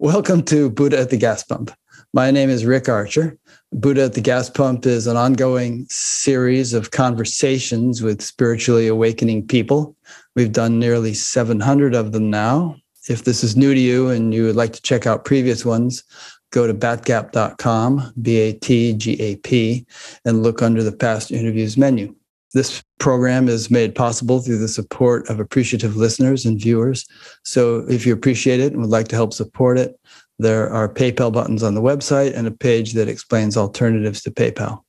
Welcome to Buddha at the Gas Pump. My name is Rick Archer. Buddha at the Gas Pump is an ongoing series of conversations with spiritually awakening people. We've done nearly 700 of them now. If this is new to you and you would like to check out previous ones, go to batgap.com, B-A-T-G-A-P, and look under the past interviews menu. This program is made possible through the support of appreciative listeners and viewers. So if you appreciate it and would like to help support it, there are PayPal buttons on the website and a page that explains alternatives to PayPal.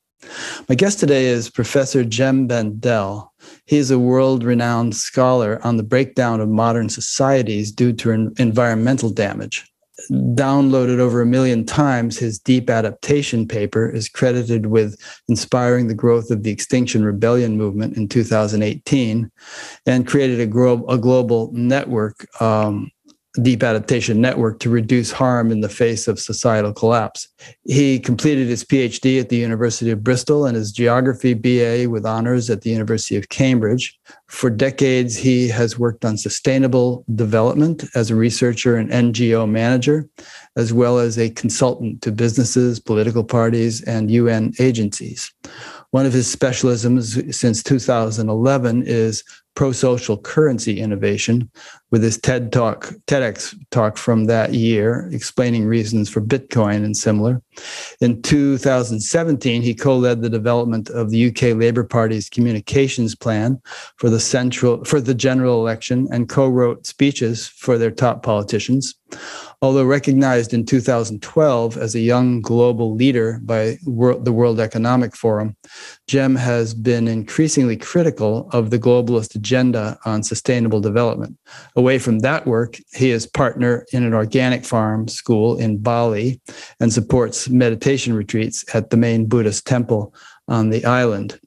My guest today is Professor Jem Bendell. He is a world-renowned scholar on the breakdown of modern societies due to environmental damage. Downloaded over 1 million times, his deep adaptation paper is credited with inspiring the growth of the Extinction Rebellion movement in 2018 and created a global network, deep adaptation network, to reduce harm in the face of societal collapse. He completed his PhD at the University of Bristol and his geography BA with honors at the University of Cambridge. For decades, he has worked on sustainable development as a researcher and NGO manager, as well as a consultant to businesses, political parties, and UN agencies. One of his specialisms since 2011 is pro-social currency innovation, with his TEDx talk from that year explaining reasons for Bitcoin and similar. In 2017, he co-led the development of the UK Labour Party's communications plan for the general election and co-wrote speeches for their top politicians. Although recognized in 2012 as a young global leader by the World Economic Forum, Jem has been increasingly critical of the globalist agenda on sustainable development. Away from that work, he is partner in an organic farm school in Bali and supports meditation retreats at the main Buddhist temple on the island.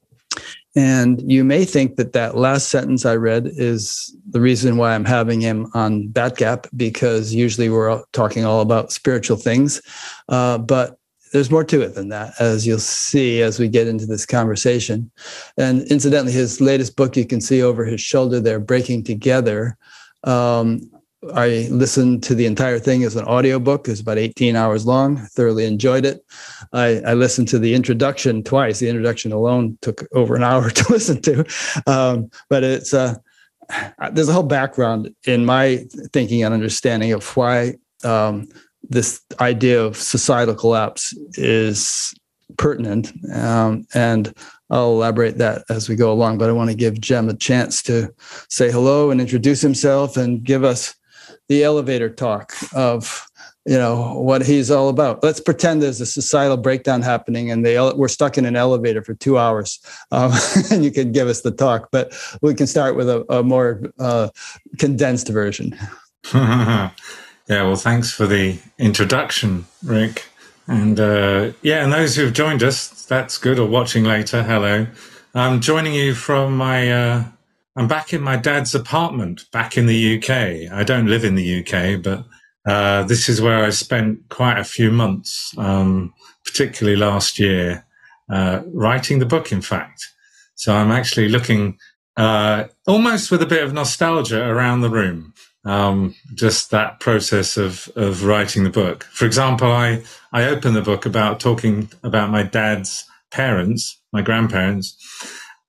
And you may think that that last sentence I read is the reason why I'm having him on BatGap, because usually we're talking all about spiritual things. But there's more to it than that, as you'll see as we get into this conversation. And incidentally, his latest book you can see over his shoulder there, Breaking Together. I listened to the entire thing as an audiobook. It's about 18 hours long. Thoroughly enjoyed it. I listened to the introduction twice. The introduction alone took over an hour to listen to. But it's there's a whole background in my thinking and understanding of why this idea of societal collapse is pertinent. And I'll elaborate that as we go along. But I want to give Jem a chance to say hello and introduce himself and give us the elevator talk of, you know, what he's all about. Let's pretend there's a societal breakdown happening and we're stuck in an elevator for 2 hours, and you can give us the talk, but we can start with a more condensed version. Yeah, well, thanks for the introduction, Rick. And and those who've joined us, that's good, or watching later, hello. I'm joining you from I'm back in my dad's apartment back in the UK. I don't live in the UK, but this is where I spent quite a few months, particularly last year, writing the book, in fact. So I'm actually looking almost with a bit of nostalgia around the room, just that process of writing the book. For example, I opened the book about talking about my dad's parents, my grandparents,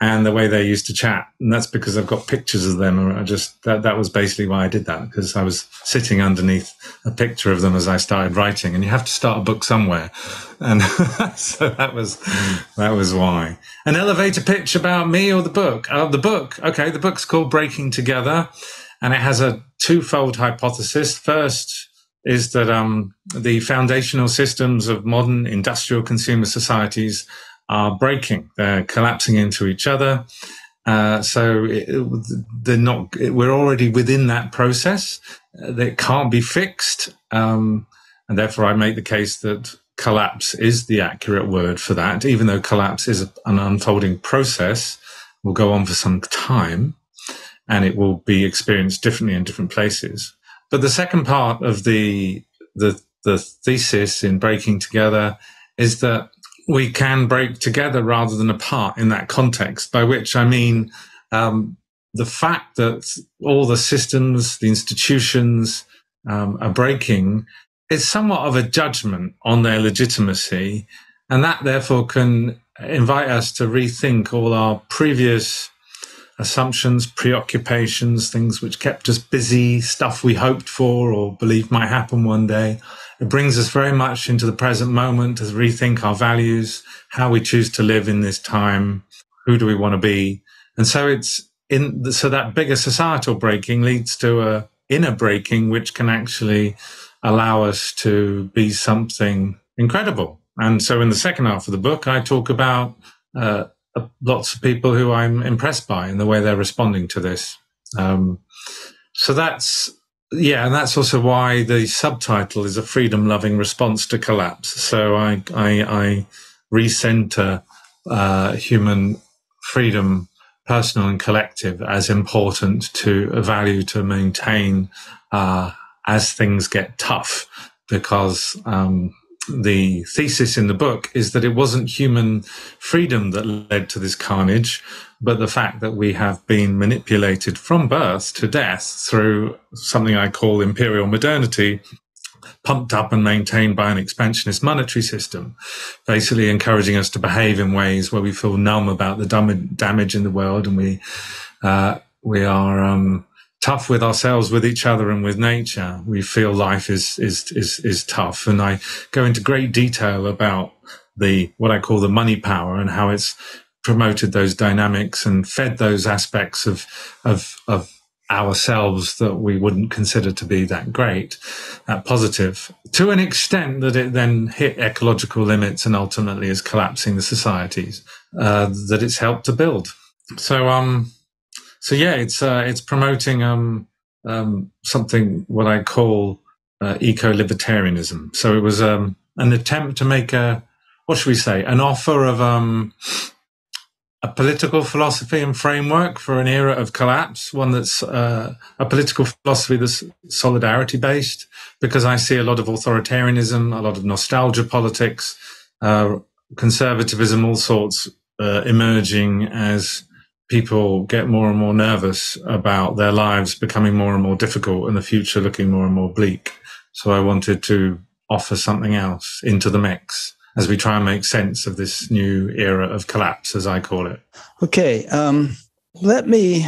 and the way they used to chat. And that's because I've got pictures of them. And I just, that was basically why I did that, because I was sitting underneath a picture of them as I started writing. And you have to start a book somewhere. And so that was why. An elevator pitch about me or the book? The book. Okay, the book's called Breaking Together. And it has a twofold hypothesis. First is that the foundational systems of modern industrial consumer societies are breaking. They're collapsing into each other. We're already within that process. That can't be fixed. And therefore I make the case that collapse is the accurate word for that, even though collapse is an unfolding process, will go on for some time and it will be experienced differently in different places. But the second part of the thesis in Breaking Together is that we can break together rather than apart in that context, by which I mean the fact that all the systems, the institutions are breaking it's somewhat of a judgment on their legitimacy, and that therefore can invite us to rethink all our previous assumptions, preoccupations, things which kept us busy, stuff we hoped for or believed might happen one day. It brings us very much into the present moment to rethink our values, how we choose to live in this time, who do we want to be. And so so that bigger societal breaking leads to a inner breaking, which can actually allow us to be something incredible. And so in the second half of the book, I talk about lots of people who I'm impressed by in the way they're responding to this. So that's, yeah, and that's also why the subtitle is a freedom-loving response to collapse. So I recenter human freedom, personal and collective, as important to a value to maintain as things get tough, because the thesis in the book is that it wasn't human freedom that led to this carnage, but the fact that we have been manipulated from birth to death through something I call imperial modernity, pumped up and maintained by an expansionist monetary system, basically encouraging us to behave in ways where we feel numb about the damage in the world, and we are tough with ourselves, with each other, and with nature. We feel life is tough, and I go into great detail about what I call the money power and how it's promoted those dynamics and fed those aspects of ourselves that we wouldn't consider to be that great, that positive, to an extent that it then hit ecological limits and ultimately is collapsing the societies that it's helped to build. So, yeah, it's promoting something what I call eco-libertarianism. So it was an attempt to make an offer of a political philosophy and framework for an era of collapse, one that's a political philosophy that's solidarity-based, because I see a lot of authoritarianism, a lot of nostalgia politics, conservatism, all sorts emerging as people get more and more nervous about their lives becoming more and more difficult and the future looking more and more bleak. So I wanted to offer something else into the mix as we try and make sense of this new era of collapse, as I call it. Okay, let me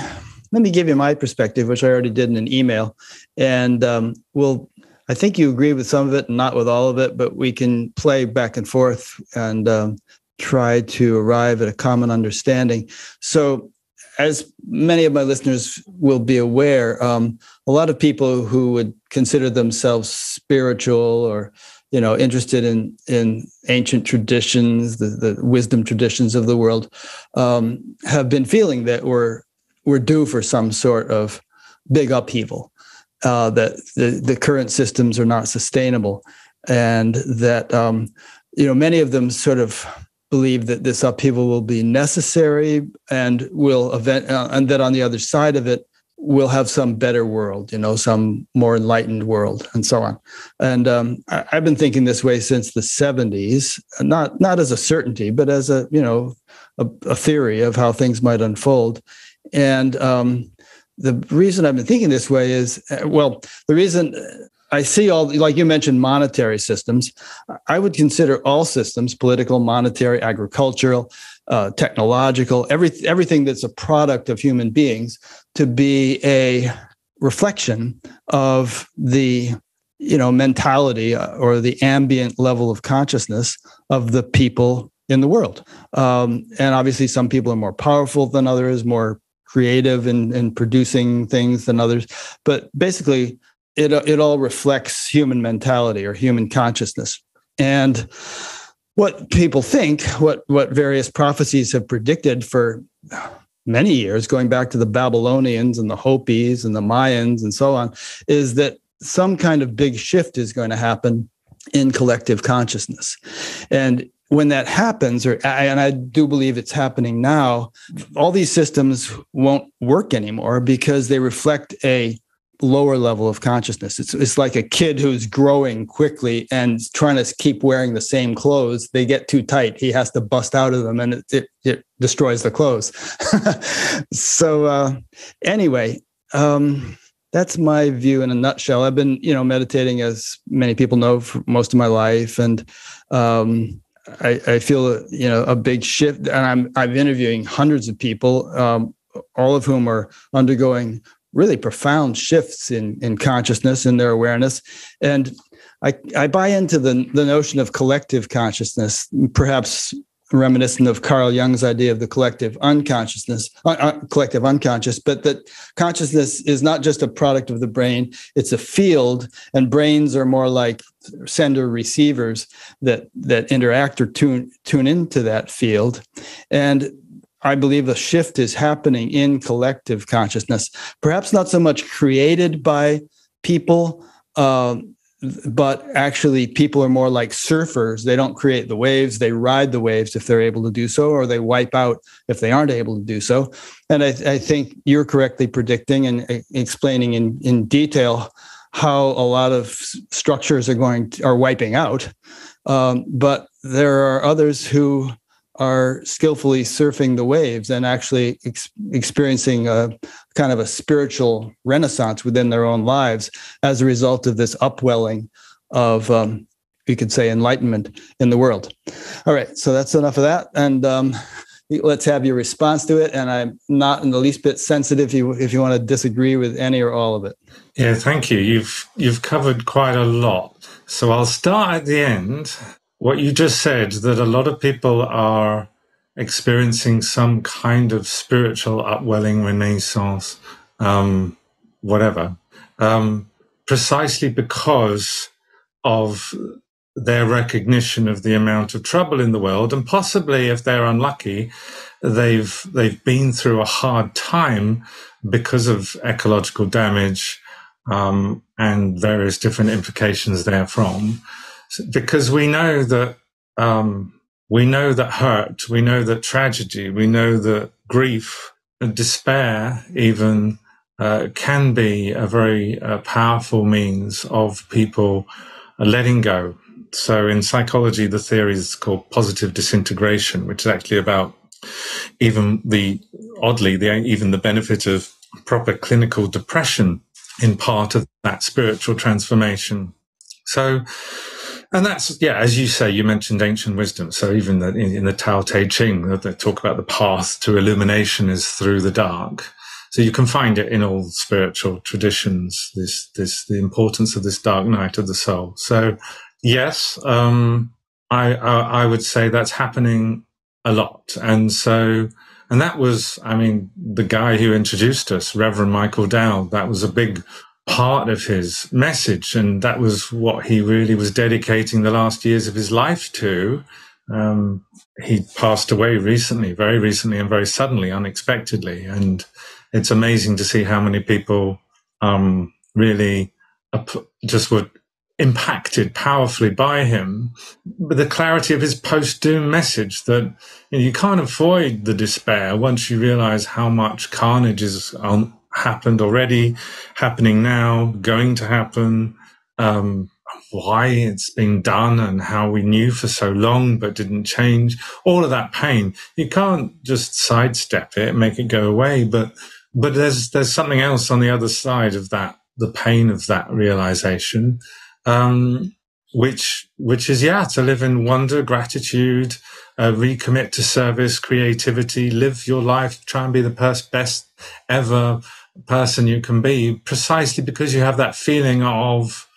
give you my perspective, which I already did in an email, and I think you agree with some of it and not with all of it, but we can play back and forth and try to arrive at a common understanding. So, as many of my listeners will be aware, a lot of people who would consider themselves spiritual or interested in ancient traditions, the wisdom traditions of the world, have been feeling that we're due for some sort of big upheaval, that the current systems are not sustainable, and that many of them sort of believe that this upheaval will be necessary and and that on the other side of it we'll have some better world, some more enlightened world, and so on. And I've been thinking this way since the 70s, not as a certainty, but as a theory of how things might unfold. And the reason I've been thinking this way is, the reason I see all, like you mentioned, monetary systems. I would consider all systems, political, monetary, agricultural, technological, everything that's a product of human beings, to be a reflection of the mentality or the ambient level of consciousness of the people in the world. And obviously some people are more powerful than others, more creative in producing things than others. But basically, it all reflects human mentality or human consciousness. And what people think, what various prophecies have predicted for many years, going back to the Babylonians and the Hopis and the Mayans and so on, is that some kind of big shift is going to happen in collective consciousness. And when that happens, and I do believe it's happening now, all these systems won't work anymore because they reflect a lower level of consciousness. It's like a kid who's growing quickly and trying to keep wearing the same clothes. They get too tight. He has to bust out of them, and it destroys the clothes. So anyway, that's my view in a nutshell. I've been, meditating, as many people know, for most of my life. And I feel, a big shift. And I'm interviewing hundreds of people, all of whom are undergoing really profound shifts in consciousness, in their awareness. And I buy into the notion of collective consciousness, perhaps reminiscent of Carl Jung's idea of the collective unconscious, but that consciousness is not just a product of the brain, it's a field, and brains are more like sender receivers that interact or tune into that field. And I believe a shift is happening in collective consciousness, perhaps not so much created by people, but actually people are more like surfers. They don't create the waves. They ride the waves if they're able to do so, or they wipe out if they aren't able to do so. And I think you're correctly predicting and explaining in detail how a lot of structures are wiping out. But there are others who are skillfully surfing the waves and actually experiencing a kind of a spiritual renaissance within their own lives as a result of this upwelling of, you could say, enlightenment in the world. All right, so that's enough of that. And let's have your response to it. And I'm not in the least bit sensitive if you want to disagree with any or all of it. Yeah, thank you. You've covered quite a lot. So I'll start at the end. What you just said, that a lot of people are experiencing some kind of spiritual upwelling, renaissance, whatever, precisely because of their recognition of the amount of trouble in the world. And possibly, if they're unlucky, they've been through a hard time because of ecological damage and various different implications therefrom. Because we know that hurt, we know that tragedy, we know that grief and despair even can be a very powerful means of people letting go. So in psychology, the theory is called positive disintegration, which is actually about even the benefit of proper clinical depression in part of that spiritual transformation. So, and that's, yeah, as you say, you mentioned ancient wisdom. So even in the Tao Te Ching, they talk about the path to illumination is through the dark. So you can find it in all spiritual traditions, the importance of this dark night of the soul. So yes, I would say that's happening a lot. And so, and that was, I mean, the guy who introduced us, Reverend Michael Dow, that was a big part of his message, and that was what he really was dedicating the last years of his life to. He passed away recently, very recently, and very suddenly, unexpectedly, and it's amazing to see how many people really just were impacted powerfully by him. But the clarity of his post-doom message that you can't avoid the despair once you realize how much carnage is happened already, happening now, going to happen, why it's been done and how we knew for so long but didn't change, all of that pain. You can't just sidestep it, make it go away, but there's something else on the other side of that, the pain of that realization, which is, yeah, to live in wonder, gratitude, recommit to service, creativity, live your life, try and be the best ever person you can be, precisely because you have that feeling of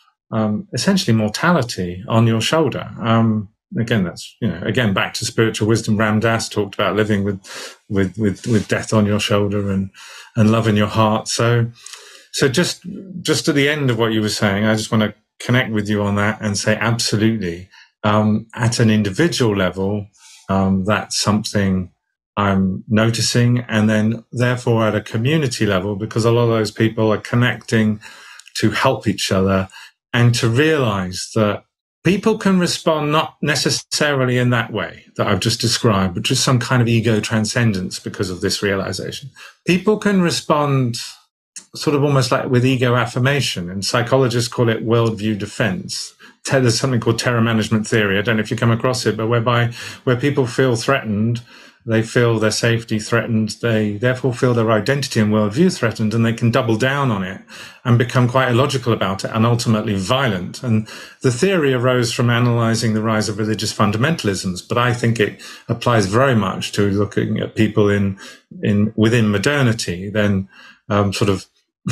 essentially mortality on your shoulder. Again, that's, again, back to spiritual wisdom. Ram Dass talked about living with death on your shoulder and love in your heart. So just at the end of what you were saying, I just want to connect with you on that and say absolutely. At an individual level, that's something I'm noticing. And then therefore at a community level, because a lot of those people are connecting to help each other and to realize that people can respond not necessarily in that way that I've just described, which is some kind of ego transcendence because of this realization. People can respond sort of almost like with ego affirmation, and psychologists call it worldview defense. There's something called terror management theory. I don't know if you come across it, but where people feel threatened They feel their safety threatened. They therefore feel their identity and worldview threatened, and they can double down on it and become quite illogical about it and ultimately violent. And the theory arose from analyzing the rise of religious fundamentalisms, but I think it applies very much to looking at people within modernity. Then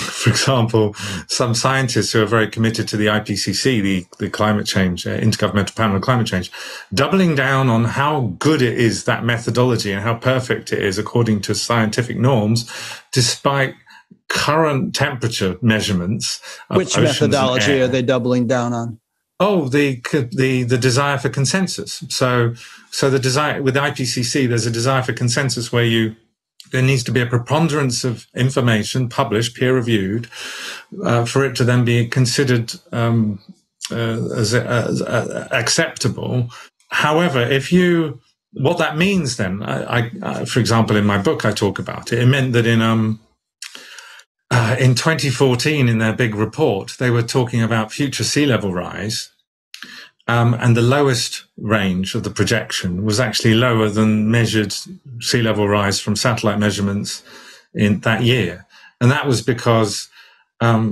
for example, some scientists who are very committed to the IPCC, the climate change, Intergovernmental Panel on Climate Change, doubling down on how good it is, that methodology, and how perfect it is according to scientific norms, despite current temperature measurements. Which methodology are they doubling down on? Oh, the desire for consensus. So the desire with IPCC, there's a desire for consensus where there needs to be a preponderance of information published, peer-reviewed, for it to then be considered as acceptable. However, what that means then, I for example, in my book I talk about it. It meant that in 2014, in their big report, they were talking about future sea level rise. And the lowest range of the projection was actually lower than measured sea level rise from satellite measurements in that year. And that was because there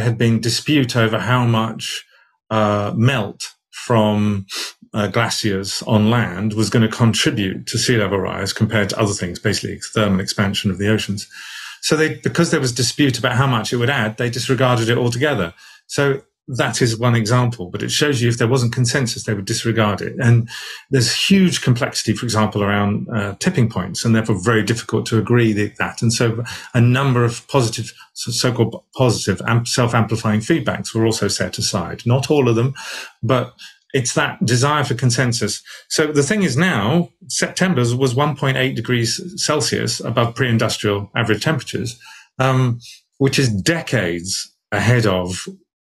had been dispute over how much melt from glaciers on land was going to contribute to sea level rise compared to other things, basically thermal expansion of the oceans. So because there was dispute about how much it would add, they disregarded it altogether. So that is one example, but it shows you if there wasn't consensus, they would disregard it. And there's huge complexity, for example, around tipping points, and therefore very difficult to agree that. And so a number of positive, so-called positive self-amplifying feedbacks were also set aside. Not all of them, but it's that desire for consensus. So the thing is now, September was 1.8 degrees Celsius above pre-industrial average temperatures, which is decades ahead of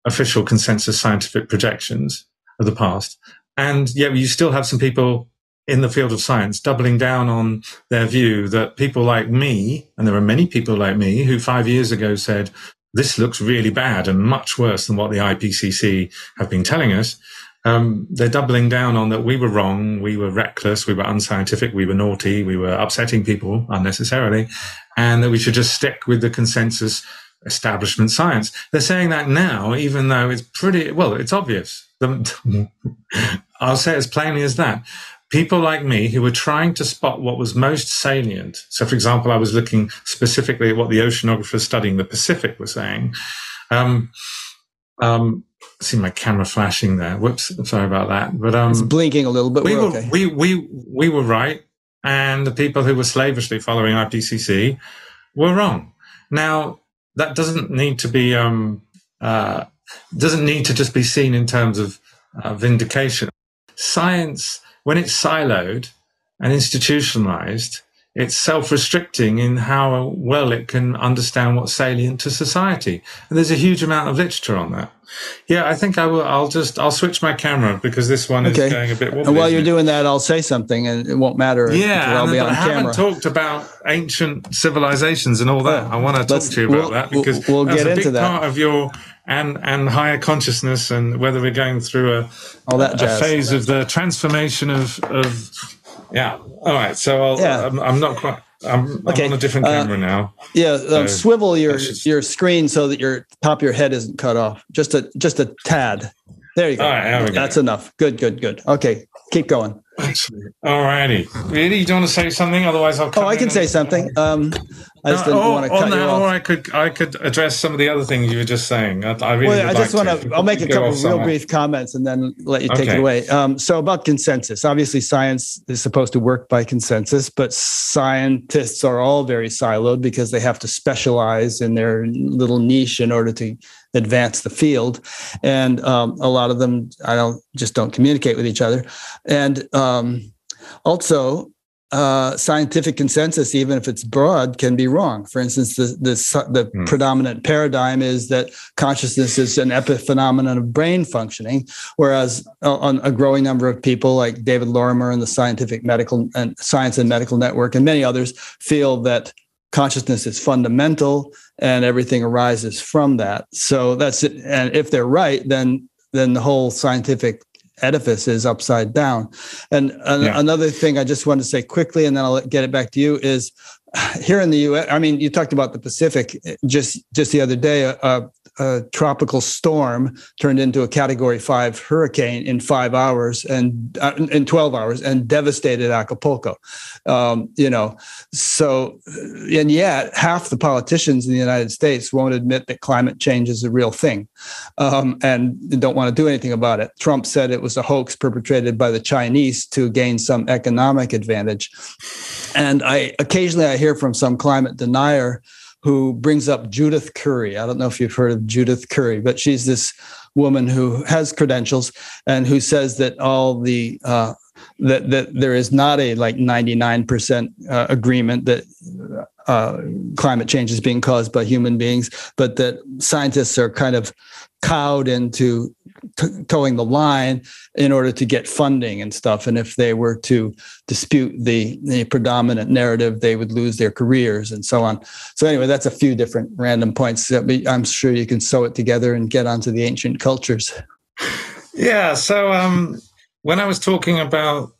official consensus scientific projections of the past. And yet you still have some people in the field of science doubling down on their view that people like me, and there are many people like me, who 5 years ago said, this looks really bad and much worse than what the IPCC have been telling us. They're doubling down on that we were wrong, we were reckless, we were unscientific, we were naughty, we were upsetting people unnecessarily, and that we should just stick with the consensus establishment science. They're saying that now, even though it's it's obvious. I'll say it as plainly as that. People like me who were trying to spot what was most salient. So, for example, I was looking specifically at what the oceanographers studying the Pacific were saying. I see my camera flashing there. Whoops, I'm sorry about that. But it's blinking a little bit. We were right, and the people who were slavishly following IPCC were wrong. Now, that doesn't need to be doesn't need to just be seen in terms of vindication. Science, when it's siloed and institutionalized, it's self-restricting in how well it can understand what's salient to society. And there's a huge amount of literature on that. Yeah, I think I will. I'll switch my camera because this one is going a bit wobbly. And while you're doing that, I'll say something, and it won't matter. Yeah, I'll be on camera. I haven't talked about ancient civilizations and all that. I want to talk to you about that because we'll get into that. Part of your and higher consciousness, and whether we're going through a phase of the transformation of. Yeah. All right. So I'm not quite. I'm on a different camera now. Yeah. So swivel your screen so that your top of your head isn't cut off. Just a tad. There you go. All right, that's enough. Good. Okay. Keep going. All righty. Really, you want to say something? Otherwise, I'll. I can say something. I just didn't want to cut you off. Or I could address some of the other things you were just saying. I'll make a couple of real brief comments and then let you take it away. So about consensus, obviously science is supposed to work by consensus, but scientists are all very siloed because they have to specialize in their little niche in order to advance the field, and a lot of them don't communicate with each other, and also scientific consensus, even if it's broad, can be wrong. For instance, the predominant paradigm is that consciousness is an epiphenomenon of brain functioning, whereas on a growing number of people like David Lorimer and the Science and Medical Network and many others feel that consciousness is fundamental and everything arises from that. So that's it. And if they're right, then the whole scientific edifice is upside down. And another thing I just want to say quickly, and then I'll get it back to you, is here in the U.S., I mean, you talked about the Pacific just the other day, a tropical storm turned into a Category 5 hurricane in 5 hours and in 12 hours and devastated Acapulco. And yet half the politicians in the United States won't admit that climate change is a real thing and don't want to do anything about it. Trump said it was a hoax perpetrated by the Chinese to gain some economic advantage. And occasionally I hear from some climate denier who brings up Judith Curry. I don't know if you've heard of Judith Curry, but she's this woman who has credentials and who says that that there is not a 99% agreement that climate change is being caused by human beings, but that scientists are kind of cowed into towing the line in order to get funding and stuff. And if they were to dispute the predominant narrative, they would lose their careers and so on. So anyway, that's a few different random points that I'm sure you can sew it together and get onto the ancient cultures. Yeah. So when I was talking about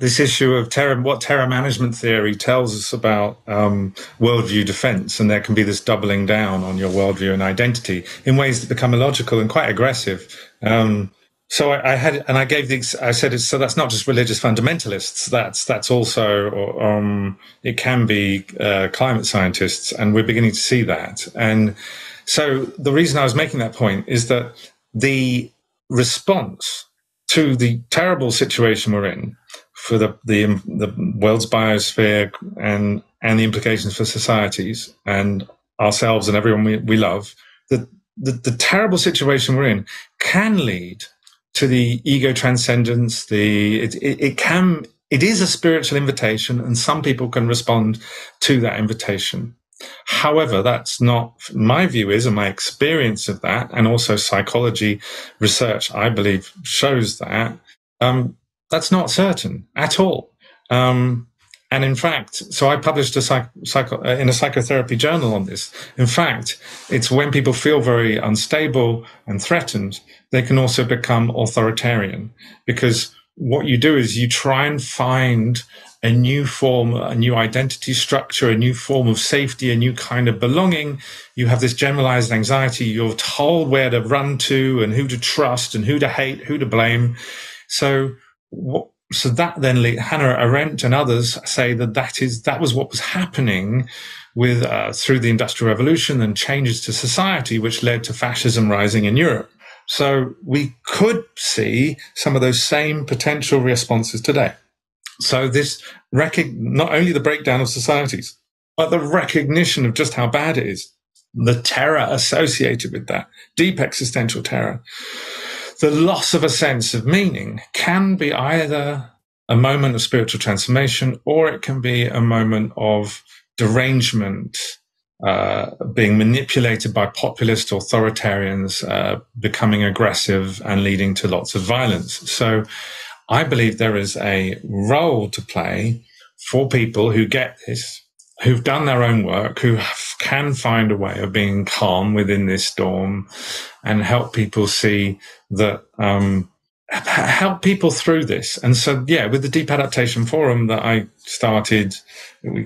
this issue of what terror management theory tells us about worldview defense, and there can be this doubling down on your worldview and identity in ways that become illogical and quite aggressive. So that's not just religious fundamentalists. That's also it can be climate scientists, and we're beginning to see that. And so the reason I was making that point is that the response to the terrible situation we're in for the world's biosphere and the implications for societies and ourselves and everyone we love, the terrible situation we're in can lead to the ego transcendence. It is a spiritual invitation, and some people can respond to that invitation. However, that's not my view is, and my experience of that, and also psychology research, I believe, shows that that's not certain at all. And in fact, so I published in a psychotherapy journal on this. In fact, it's when people feel very unstable and threatened, they can also become authoritarian, because what you do is you try and find a new form, a new identity structure, a new form of safety, a new kind of belonging. You have this generalized anxiety. You're told where to run to and who to trust and who to hate, who to blame. So that then Hannah Arendt and others say that was what was happening with through the Industrial Revolution and changes to society, which led to fascism rising in Europe. So we could see some of those same potential responses today. So this not only the breakdown of societies, but the recognition of just how bad it is, the terror associated with that, deep existential terror, the loss of a sense of meaning can be either a moment of spiritual transformation, or it can be a moment of derangement, being manipulated by populist authoritarians, becoming aggressive and leading to lots of violence. So I believe there is a role to play for people who get this, who've done their own work, who can find a way of being calm within this storm and help people see that, help people through this. And so, yeah, with the Deep Adaptation Forum that I started,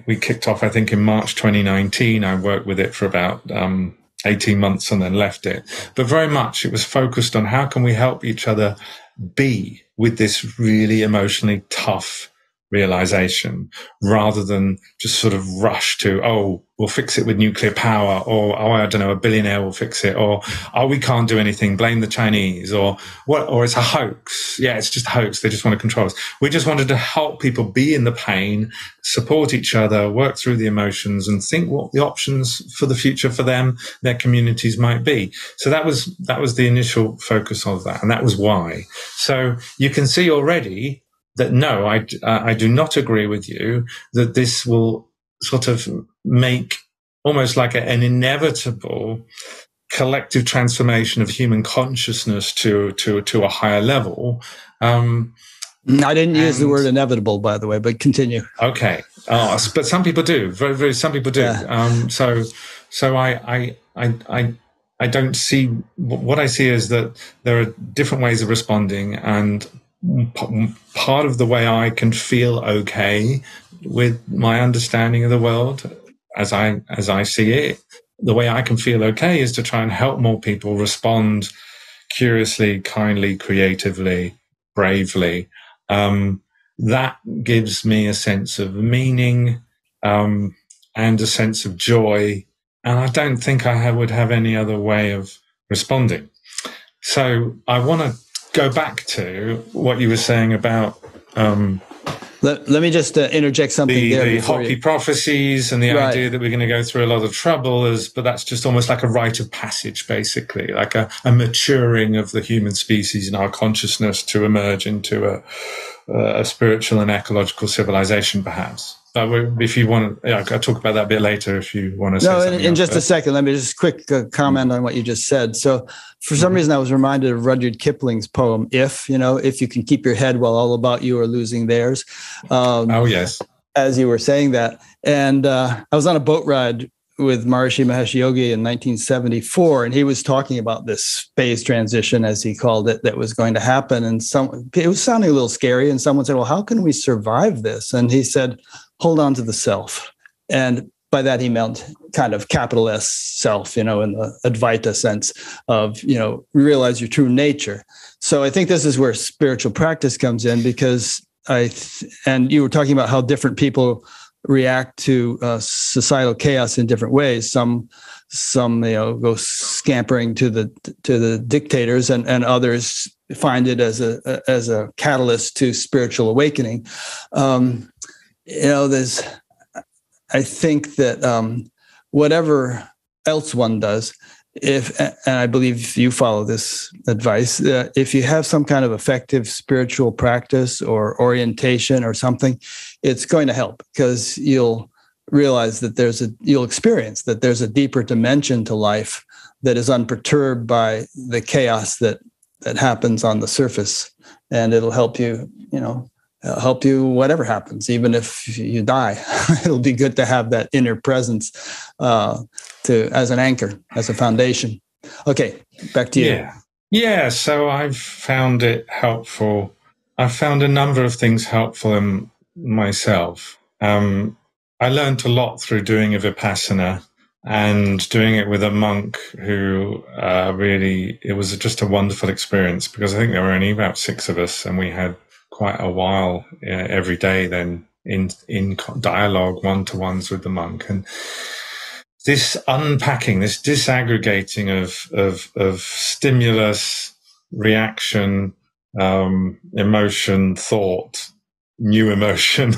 we kicked off, I think, in March 2019. I worked with it for about 18 months and then left it. But very much it was focused on how can we help each other be with this really emotionally tough realization, rather than just sort of rush to, oh, we'll fix it with nuclear power, or, oh, I don't know, a billionaire will fix it, or, oh, we can't do anything, blame the Chinese, or what, or it's a hoax. Yeah, it's just a hoax. They just want to control us. We just wanted to help people be in the pain, support each other, work through the emotions, and think what the options for the future for them, their communities might be. So that was the initial focus of that. And that was why. So you can see already that no, I do not agree with you that this will sort of make almost like an inevitable collective transformation of human consciousness to a higher level. I didn't use the word inevitable, by the way, but continue. Okay, but some people do. Very, very. Some people do. Yeah. So I I don't see, what I see is that there are different ways of responding, and part of the way I can feel okay with my understanding of the world as I see it, the way I can feel okay is to try and help more people respond curiously, kindly, creatively, bravely. That gives me a sense of meaning and a sense of joy. And I don't think I would have any other way of responding. So I want to go back to what you were saying about... Let me just interject something there. The Hopi prophecies and the idea that we're going to go through a lot of trouble, but that's just almost like a rite of passage, basically, like a maturing of the human species and our consciousness to emerge into a spiritual and ecological civilization, perhaps. If you want, I'll talk about that a bit later. If you want to, in just a second, let me just quick comment on what you just said. So, for some reason, I was reminded of Rudyard Kipling's poem, "If you can keep your head while all about you are losing theirs." Oh yes, as you were saying that, and I was on a boat ride with Maharishi Mahesh Yogi in 1974, and he was talking about this phase transition, as he called it, that was going to happen. And it was sounding a little scary. And someone said, "Well, how can we survive this?" And he said, "Hold on to the self." And by that, he meant kind of capital S self, in the Advaita sense of, realize your true nature. So I think this is where spiritual practice comes in, because and you were talking about how different people react to societal chaos in different ways. Some go scampering to the dictators, and others find it as a catalyst to spiritual awakening. I think that whatever else one does, and I believe you follow this advice, if you have some kind of effective spiritual practice or orientation or something, it's going to help, because you'll realize that you'll experience that there's a deeper dimension to life that is unperturbed by the chaos that happens on the surface, and it'll help you, help you whatever happens, even if you die. It'll be good to have that inner presence as an anchor, as a foundation. Okay, back to you. Yeah, so I've found it helpful. I've found a number of things helpful in myself. I learned a lot through doing a Vipassana and doing it with a monk who really, it was just a wonderful experience, because I think there were only about 6 of us, and we had quite a while every day then in dialogue, one-to-ones with the monk. And this unpacking, this disaggregating of stimulus, reaction, emotion, thought, new emotion,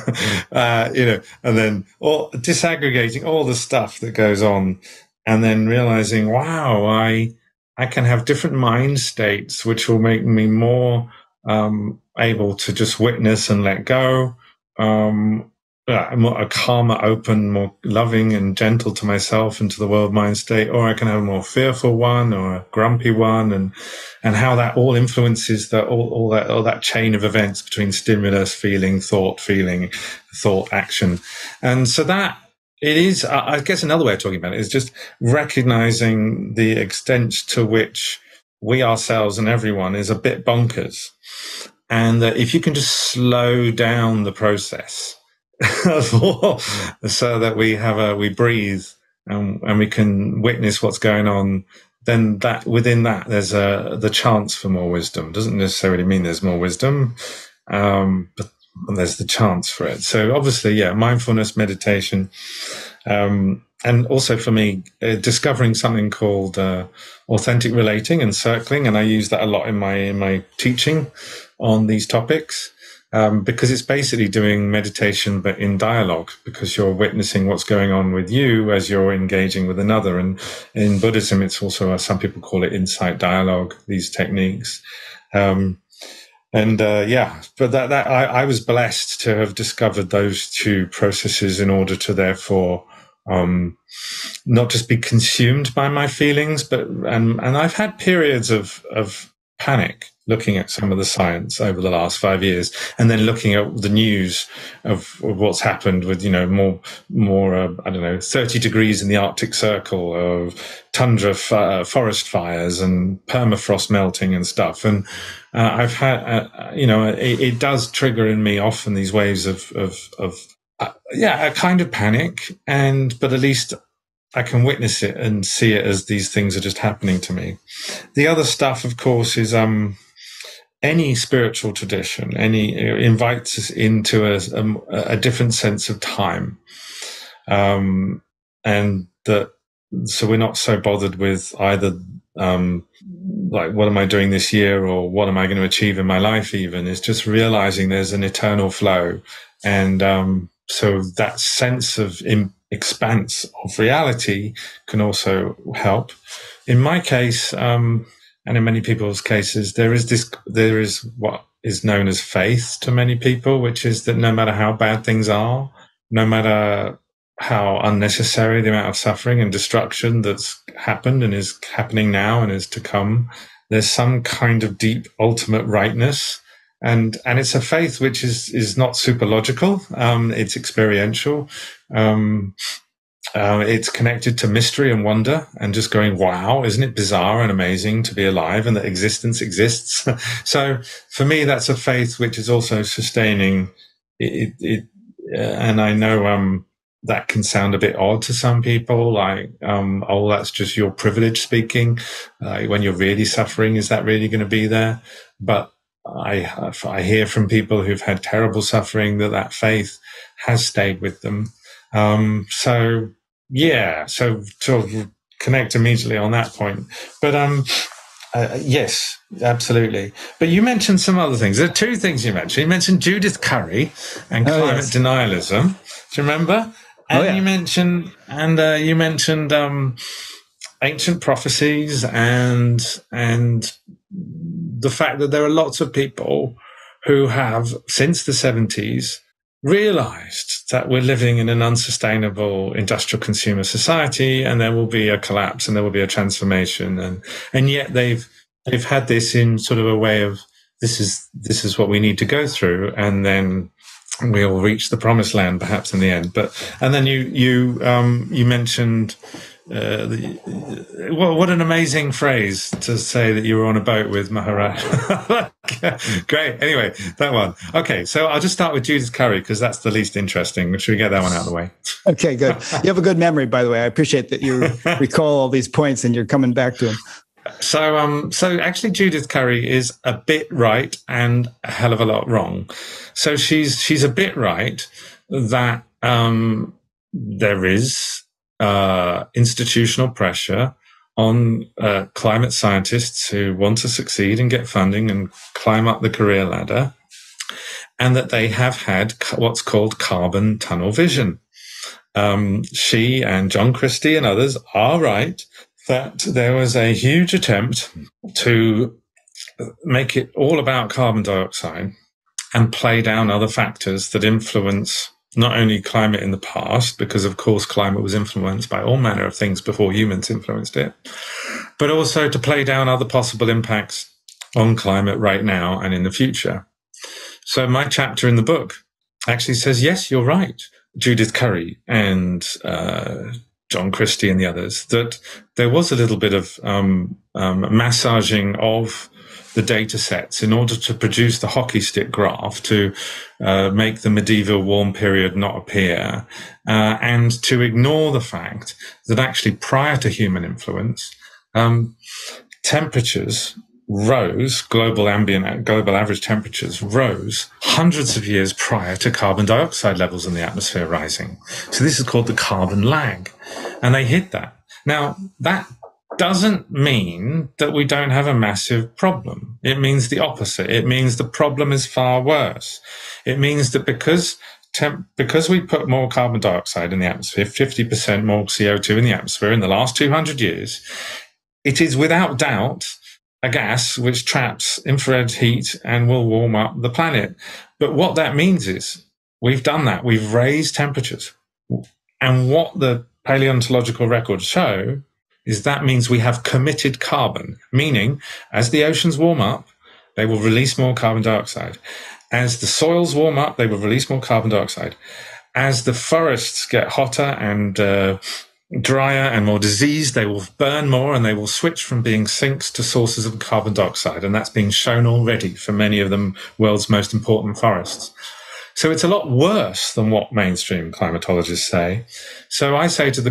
and then disaggregating all the stuff that goes on, and then realizing, wow, I can have different mind states, which will make me more able to just witness and let go, a calmer, open, more loving and gentle to myself and to the world mind state, or I can have a more fearful one or a grumpy one, and how that all influences all that chain of events between stimulus, feeling, thought, action. And so that it is, I guess another way of talking about it is just recognizing the extent to which we ourselves and everyone is a bit bonkers. And that if you can just slow down the process so that we breathe and we can witness what's going on, then that within that there's the chance for more wisdom. Doesn't necessarily mean there's more wisdom, but there's the chance for it. So obviously, mindfulness, meditation, and also for me, discovering something called authentic relating and circling, and I use that a lot in my teaching on these topics, because it's basically doing meditation but in dialogue, because you're witnessing what's going on with you as you're engaging with another. And in Buddhism, it's also, some people call it insight dialogue, these techniques. But that I was blessed to have discovered those two processes in order to therefore not just be consumed by my feelings, but, and I've had periods of panic looking at some of the science over the last 5 years, and then looking at the news of what's happened with, you know, more I don't know, 30 degrees in the Arctic Circle, of tundra forest fires and permafrost melting and stuff. And I've had, you know, it does trigger in me often these waves of a kind of panic, but at least I can witness it and see it as these things are just happening to me. The other stuff, of course, is any spiritual tradition, invites us into a different sense of time. And that, so we're not so bothered with either, like, what am I doing this year, or what am I going to achieve in my life even? It's just realizing there's an eternal flow. And so that sense of expanse of reality can also help. In my case, and in many people's cases, there is what is known as faith to many people, which is that no matter how bad things are, no matter how unnecessary the amount of suffering and destruction that's happened and is happening now and is to come, there's some kind of deep ultimate rightness. And it's a faith which is not super logical. It's experiential. It's connected to mystery and wonder, and just going, wow, isn't it bizarre and amazing to be alive and that existence exists? So for me, that's a faith which is also sustaining it, and I know, that can sound a bit odd to some people, like, oh, that's just your privilege speaking. When you're really suffering, is that really going to be there? But I hear from people who've had terrible suffering that faith has stayed with them. So sort of connect immediately on that point. But yes, absolutely. But you mentioned some other things. There are two things you mentioned. You mentioned Judith Curry and climate denialism. Do you remember? And you mentioned ancient prophecies and the fact that there are lots of people who have, since the 70s, realized that we're living in an unsustainable industrial consumer society, and there will be a collapse and there will be a transformation. And yet they've had this in sort of a way of, this is what we need to go through, and then we'll reach the promised land perhaps in the end. And then you mentioned, what an amazing phrase to say that you were on a boat with Maharaj. Great. Anyway, that one. Okay, so I'll just start with Judith Curry because that's the least interesting. Should we get that one out of the way? Okay, good. You have a good memory, by the way. I appreciate that you recall all these points and you're coming back to them. So, so actually, Judith Curry is a bit right and a hell of a lot wrong. So she's a bit right that there is institutional pressure on climate scientists who want to succeed and get funding and climb up the career ladder, and that they have had what's called carbon tunnel vision. She and John Christy and others are right that there was a huge attempt to make it all about carbon dioxide and play down other factors that influence not only climate in the past, because of course climate was influenced by all manner of things before humans influenced it, but also to play down other possible impacts on climate right now and in the future. So my chapter in the book actually says, yes, you're right, Judith Curry and John Christy and the others, that there was a little bit of massaging of the data sets in order to produce the hockey stick graph to make the medieval warm period not appear, and to ignore the fact that actually prior to human influence, temperatures rose, global average temperatures rose hundreds of years prior to carbon dioxide levels in the atmosphere rising. So this is called the carbon lag, and they hid that. Now, that doesn't mean that we don't have a massive problem. It means the opposite. It means the problem is far worse. It means that because we put more carbon dioxide in the atmosphere, 50% more CO2 in the atmosphere in the last 200 years, it is without doubt a gas which traps infrared heat and will warm up the planet. But what that means is we've done that. We've raised temperatures. And what the paleontological records show is that means we have committed carbon, meaning as the oceans warm up, They will release more carbon dioxide. As the soils warm up, they will release more carbon dioxide. As the forests get hotter and drier and more diseased, they will burn more, and they will switch from being sinks to sources of carbon dioxide. And that's being shown already for many of the world's most important forests. So it's a lot worse than what mainstream climatologists say. So I say to the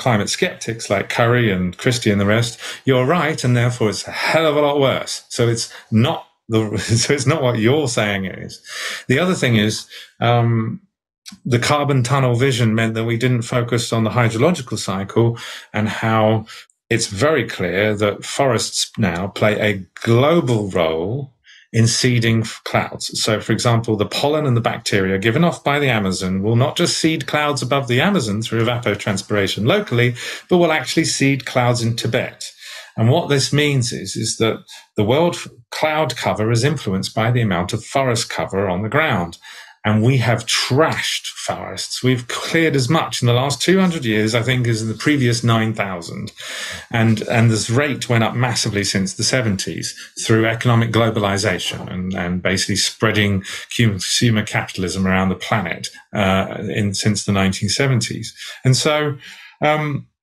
climate skeptics like Curry and Christie and the rest, you're right, and therefore it's a hell of a lot worse. So it's not what you're saying it is. The other thing is, the carbon tunnel vision meant that we didn't focus on the hydrological cycle and how it's very clear that forests now play a global role in seeding clouds. So, for example, the pollen and the bacteria given off by the Amazon will not just seed clouds above the Amazon through evapotranspiration locally, but will actually seed clouds in Tibet. And what this means is that the world cloud cover is influenced by the amount of forest cover on the ground. And we have trashed forests. We've cleared as much in the last 200 years, I think, as in the previous 9,000. And this rate went up massively since the 70s through economic globalization and basically spreading consumer capitalism around the planet, since the 1970s. And so,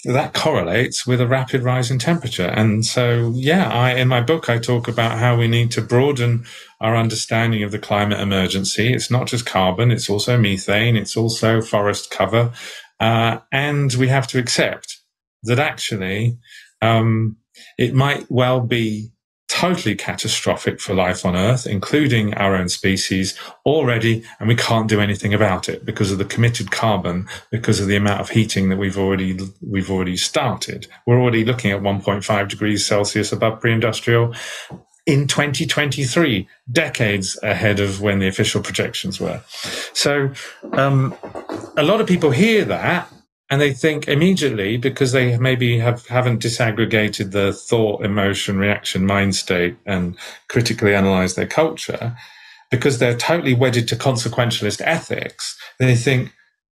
that correlates with a rapid rise in temperature. And so, yeah, in my book, I talk about how we need to broaden our understanding of the climate emergency. It's not just carbon, it's also methane, it's also forest cover. And we have to accept that actually, it might well be totally catastrophic for life on Earth, including our own species already, and we can't do anything about it because of the committed carbon, because of the amount of heating that we've already started. We're already looking at 1.5 degrees Celsius above pre-industrial in 2023, decades ahead of when the official projections were. So a lot of people hear that, and they think immediately, because they maybe haven't disaggregated the thought, emotion, reaction, mind state, and critically analyzed their culture, because they're totally wedded to consequentialist ethics. They think,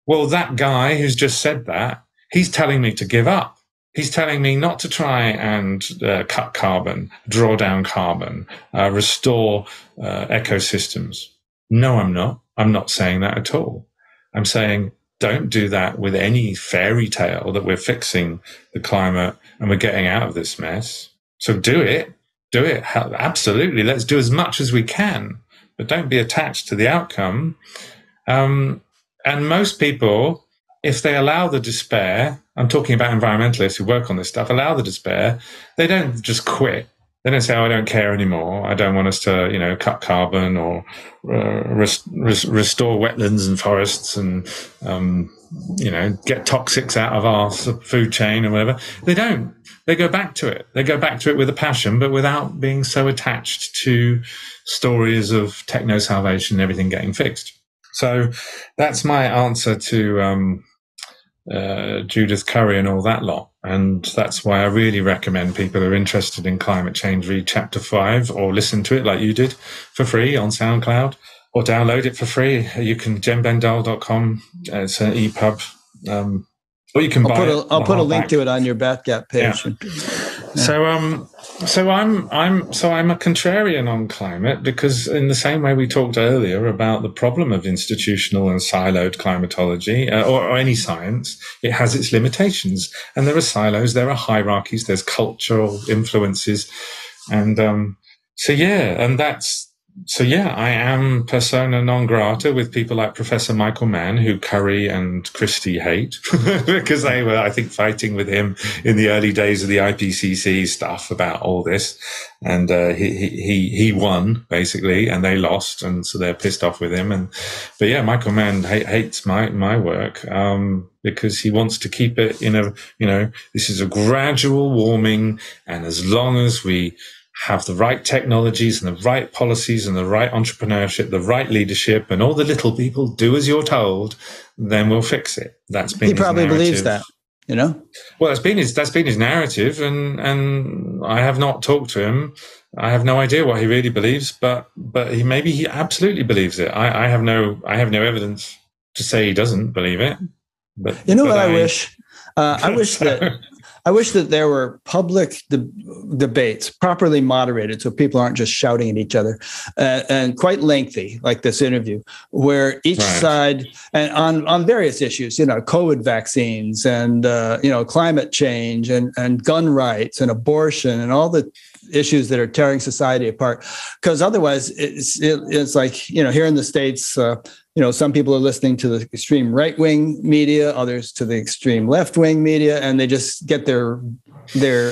well, that guy who's just said that, he's telling me to give up. He's telling me not to try and cut carbon, draw down carbon, restore ecosystems. No, I'm not. I'm not saying that at all. I'm saying, don't do that with any fairy tale that we're fixing the climate and we're getting out of this mess. So do it. Absolutely. Let's do as much as we can, but don't be attached to the outcome. And most people, if they allow the despair, I'm talking about environmentalists who work on this stuff, allow the despair, they don't just quit. They don't say, oh, I don't care anymore. I don't want us to, cut carbon or restore wetlands and forests and, get toxics out of our food chain or whatever. They don't. They go back to it. They go back to it with a passion, but without being so attached to stories of techno salvation and everything getting fixed. So that's my answer to Judith Curry and all that lot. And that's why I really recommend people who are interested in climate change read Chapter 5 or listen to it like you did for free on SoundCloud or download it for free. You can jembendell.com. It's an EPUB. Or you can I'll put a link to it on your BatGap page. Yeah. Yeah. So I'm a contrarian on climate because in the same way we talked earlier about the problem of institutional and siloed climatology or any science, it has its limitations. And there are silos, there are hierarchies, there's cultural influences. And I am persona non grata with people like Professor Michael Mann, who Curry and Christie hate, because they were, I think, fighting with him in the early days of the IPCC stuff about all this. And he won, basically, and they lost, and so they're pissed off with him. But Michael Mann hates my work because he wants to keep it in a, this is a gradual warming, and as long as we have the right technologies and the right policies and the right entrepreneurship, the right leadership, and all the little people do as you're told, then we'll fix it. That's been his narrative. He probably believes that, Well, that's been his narrative, and I have not talked to him. I have no idea what he really believes, but maybe he absolutely believes it. I have no evidence to say he doesn't believe it. But I wish that. I wish that there were public debates properly moderated so people aren't just shouting at each other and quite lengthy, like this interview, where each side and on various issues, you know, COVID vaccines and, you know, climate change and gun rights and abortion and all the issues that are tearing society apart. Because otherwise, it's like, you know, here in the States, you know, some people are listening to the extreme right-wing media, others to the extreme left-wing media, and they just get their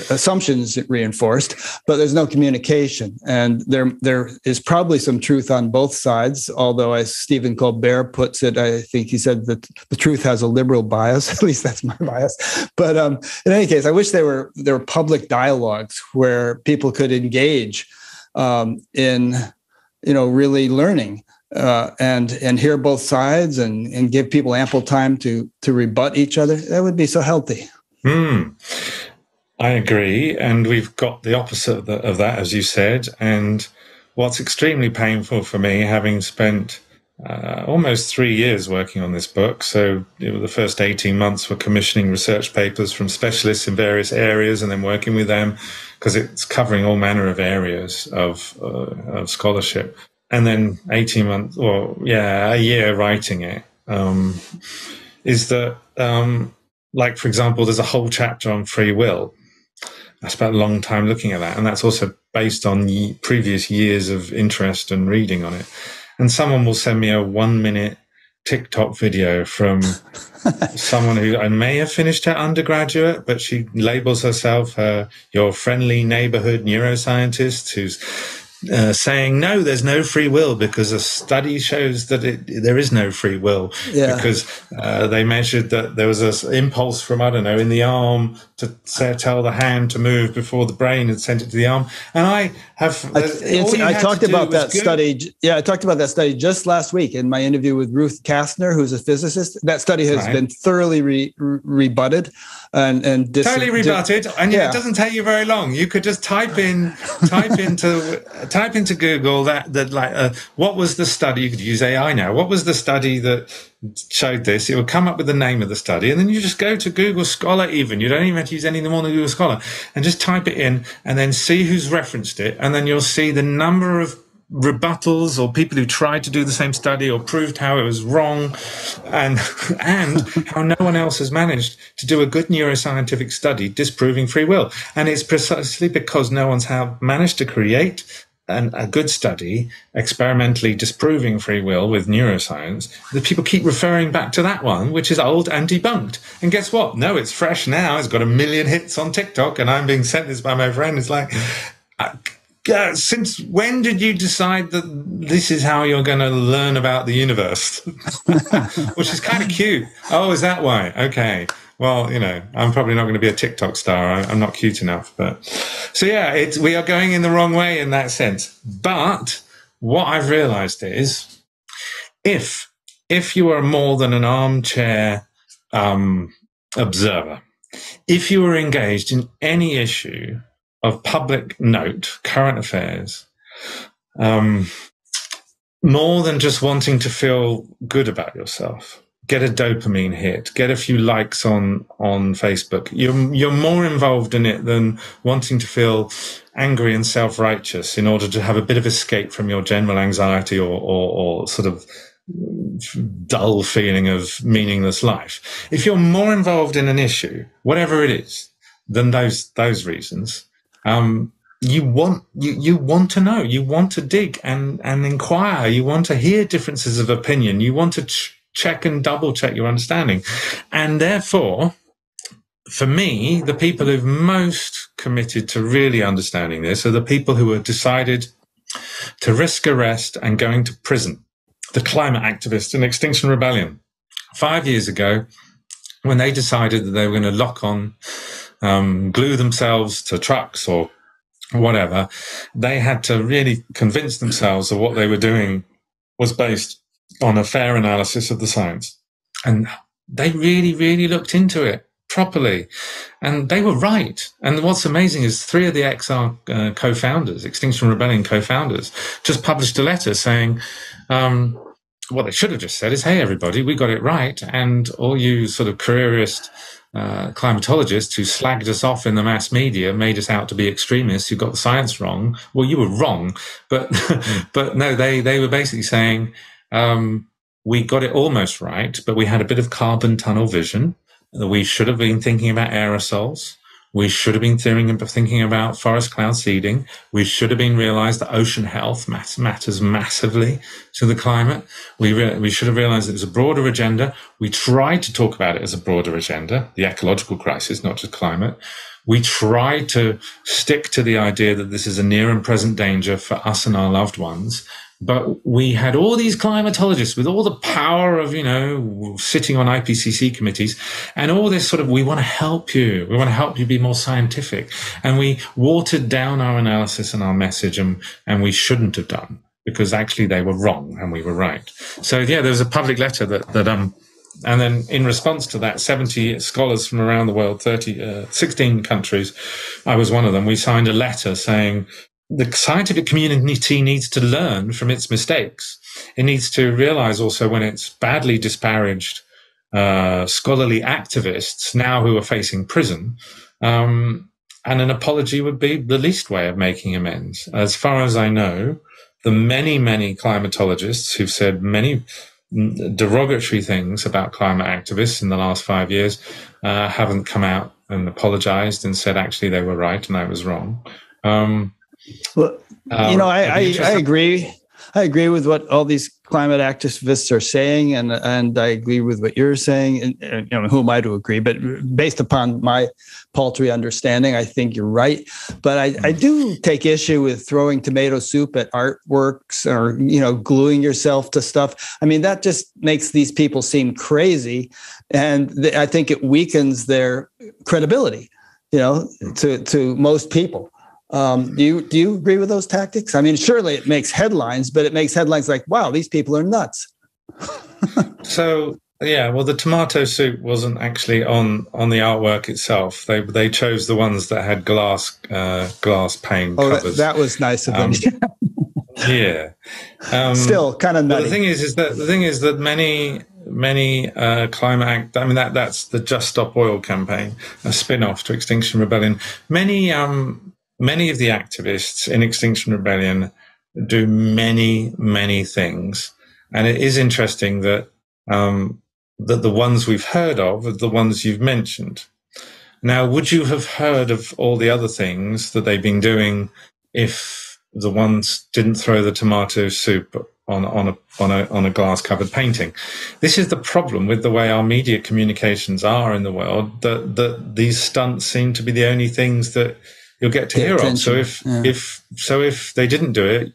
assumptions reinforced, but there's no communication. And there is probably some truth on both sides, although as Stephen Colbert puts it, I think he said that the truth has a liberal bias, at least that's my bias. But in any case, I wish there were public dialogues where people could engage in, you know, really learning and hear both sides and give people ample time to rebut each other. That would be so healthy. Mm. I agree. And we've got the opposite of that, as you said. And what's extremely painful for me, having spent almost 3 years working on this book. So the first 18 months were commissioning research papers from specialists in various areas and then working with them, because it's covering all manner of areas of scholarship. And then 18 months, or a year writing it, is that, like, for example, there's a whole chapter on free will. I spent a long time looking at that, and that's also based on previous years of interest and reading on it. And someone will send me a 1-minute TikTok video from someone who I may have finished her undergraduate, but she labels herself your friendly neighborhood neuroscientist who's saying, no, there's no free will because a study shows that there is no free will because they measured that there was this impulse from, I don't know, in the arm to tell the hand to move before the brain had sent it to the arm. And I talked about that study. Yeah, I talked about that study just last week in my interview with Ruth Kastner, who's a physicist. That study has been thoroughly rebutted. Totally rebutted. It doesn't take you very long. You could just type into Google that what was the study? You could use AI now. What was the study that showed this? It will come up with the name of the study, and then you just go to Google Scholar. Even you don't even have to use any more than Google Scholar, and just type it in, and then see who's referenced it, and then you'll see the number of rebuttals or people who tried to do the same study or proved how it was wrong, and how no one else has managed to do a good neuroscientific study disproving free will. And it's precisely because no one's managed to create a good study experimentally disproving free will with neuroscience that people keep referring back to that one, which is old and debunked. And guess what? No, it's fresh now. It's got 1 million hits on TikTok, and I'm being sent this by my friend. It's like... since when did you decide that this is how you're going to learn about the universe? Which is kind of cute. Oh, is that why? Okay. Well, you know, I'm probably not going to be a TikTok star. I'm not cute enough. But so, yeah, we are going in the wrong way in that sense. But what I've realized is if you are more than an armchair observer, if you are engaged in any issue of public note, current affairs, more than just wanting to feel good about yourself, get a dopamine hit, get a few likes on Facebook. You're more involved in it than wanting to feel angry and self-righteous in order to have a bit of escape from your general anxiety or sort of dull feeling of meaningless life. If you're more involved in an issue, whatever it is, than those reasons, you want to know, you want to dig and inquire, you want to hear differences of opinion, you want to check and double check your understanding. And therefore, for me, the people who've most committed to really understanding this are the people who have decided to risk arrest and going to prison. The climate activists in Extinction Rebellion 5 years ago, when they decided that they were going to lock on, glue themselves to trucks or whatever, they had to really convince themselves that what they were doing was based on a fair analysis of the science. And they really, really looked into it properly. And they were right. And what's amazing is 3 of the XR co-founders, Extinction Rebellion co-founders, just published a letter saying, what they should have just said is, hey, everybody, we got it right. And all you sort of careerist climatologists who slagged us off in the mass media, made us out to be extremists who got the science wrong. Well, you were wrong. But but no, they were basically saying, we got it almost right, but we had a bit of carbon tunnel vision. We should have been thinking about aerosols. We should have been thinking about forest cloud seeding. We should have been realized that ocean health matters massively to the climate. We should have realized it was a broader agenda. We tried to talk about it as a broader agenda, the ecological crisis, not just climate. We tried to stick to the idea that this is a near and present danger for us and our loved ones. But we had all these climatologists with all the power of, you know, sitting on IPCC committees and all this sort of, we want to help you. We want to help you be more scientific. And we watered down our analysis and our message, and we shouldn't have done, because actually they were wrong and we were right. So, yeah, there was a public letter that and then in response to that, 70 scholars from around the world, 16 countries, I was one of them, we signed a letter saying, the scientific community needs to learn from its mistakes. It needs to realize also when it's badly disparaged scholarly activists now who are facing prison. And an apology would be the least way of making amends. As far as I know, the many, many climatologists who've said many derogatory things about climate activists in the last 5 years haven't come out and apologized and said, actually, they were right and I was wrong. Well, you know, I agree. I agree with what all these climate activists are saying, and I agree with what you're saying. And you know, who am I to agree? But based upon my paltry understanding, I think you're right. But I do take issue with throwing tomato soup at artworks, or you know, gluing yourself to stuff. I mean, that just makes these people seem crazy, and I think it weakens their credibility, you know, to most people. Do you agree with those tactics? I mean, surely it makes headlines, but it makes headlines like, wow, these people are nuts. So, yeah, well, the tomato soup wasn't actually on the artwork itself. They chose the ones that had glass pane covers. That was nice of them. Yeah. Still kind of nutty. The thing is that many climate act. I mean, that's the Just Stop Oil campaign, a spin-off to Extinction Rebellion. Many of the activists in Extinction Rebellion do many, many things. And it is interesting that that the ones we've heard of are the ones you've mentioned. Now, would you have heard of all the other things that they've been doing if the ones didn't throw the tomato soup on a glass-covered painting? This is the problem with the way our media communications are in the world, that these stunts seem to be the only things that you'll get to hear of. So if they didn't do it,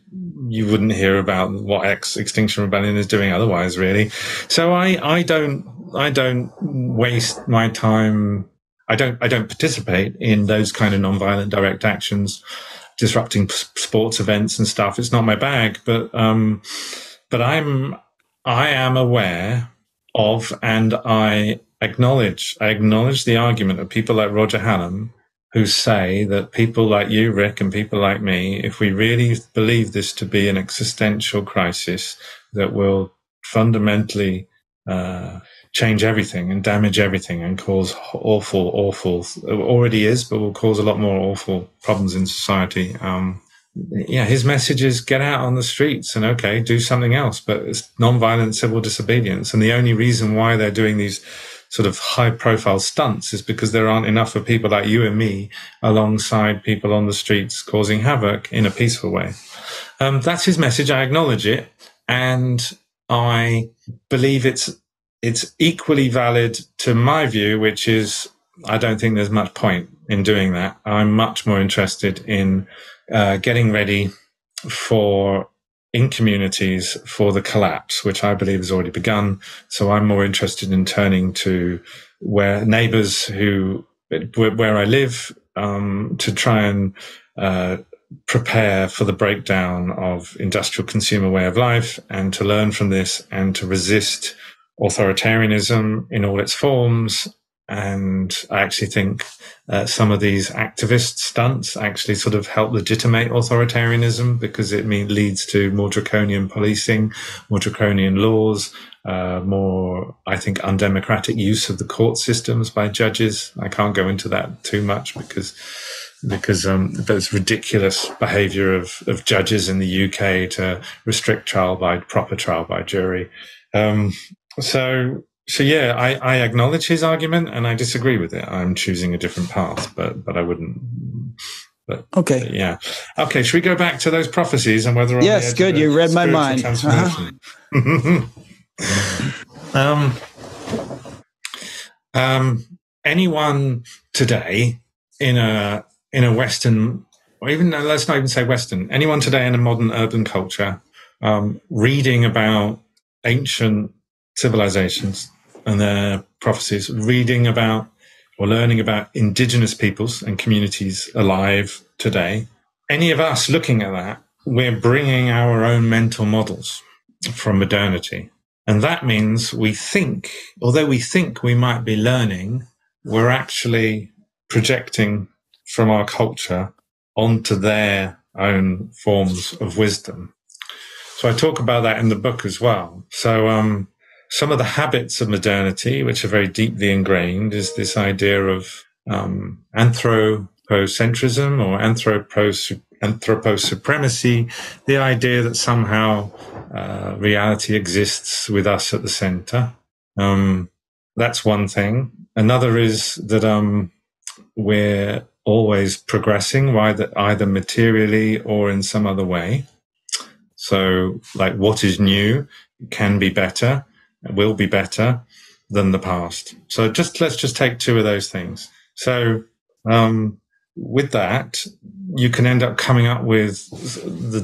you wouldn't hear about what Extinction Rebellion is doing otherwise, really. So I don't waste my time. I don't participate in those kind of nonviolent direct actions, disrupting sports events and stuff. It's not my bag, but I am aware of, and I acknowledge the argument of people like Roger Hallam, who say that people like you, Rick, and people like me, if we really believe this to be an existential crisis that will fundamentally change everything and damage everything and cause awful, it already is, but will cause a lot more awful problems in society. Yeah, his message is get out on the streets and, okay, do something else, but it's nonviolent civil disobedience. And the only reason why they're doing these sort of high-profile stunts is because there aren't enough of people like you and me alongside people on the streets causing havoc in a peaceful way. That's his message. I acknowledge it, and I believe it's equally valid to my view, which is I don't think there's much point in doing that. I'm much more interested in getting ready for, in communities, for the collapse, which I believe has already begun. So I'm more interested in turning to where neighbors where I live, to try and prepare for the breakdown of industrial consumer way of life, and to learn from this and to resist authoritarianism in all its forms, And I actually think some of these activist stunts actually sort of help legitimate authoritarianism, because it leads to more draconian policing, more draconian laws, more, I think, undemocratic use of the court systems by judges. I can't go into that too much because there's ridiculous behaviour of judges in the UK to restrict proper trial by jury. So yeah, I acknowledge his argument and I disagree with it. I'm choosing a different path, but I wouldn't. But, okay. But yeah. Okay. Should we go back to those prophecies and whether? Yes. Good. You read my mind. Anyone today in a Western, or even let's not even say Western, anyone today in a modern urban culture, reading about ancient civilizations and their prophecies, reading about or learning about indigenous peoples and communities alive today, any of us looking at that, we're bringing our own mental models from modernity. And that means we think, although we think we might be learning, we're actually projecting from our culture onto their own forms of wisdom. So I talk about that in the book as well. So, some of the habits of modernity, which are very deeply ingrained, is this idea of anthropocentrism or anthroposupremacy, the idea that somehow reality exists with us at the center. That's one thing. Another is that we're always progressing, either materially or in some other way. So, like, what is new can be better. It will be better than the past. So let's just take two of those things. So with that, you can end up coming up with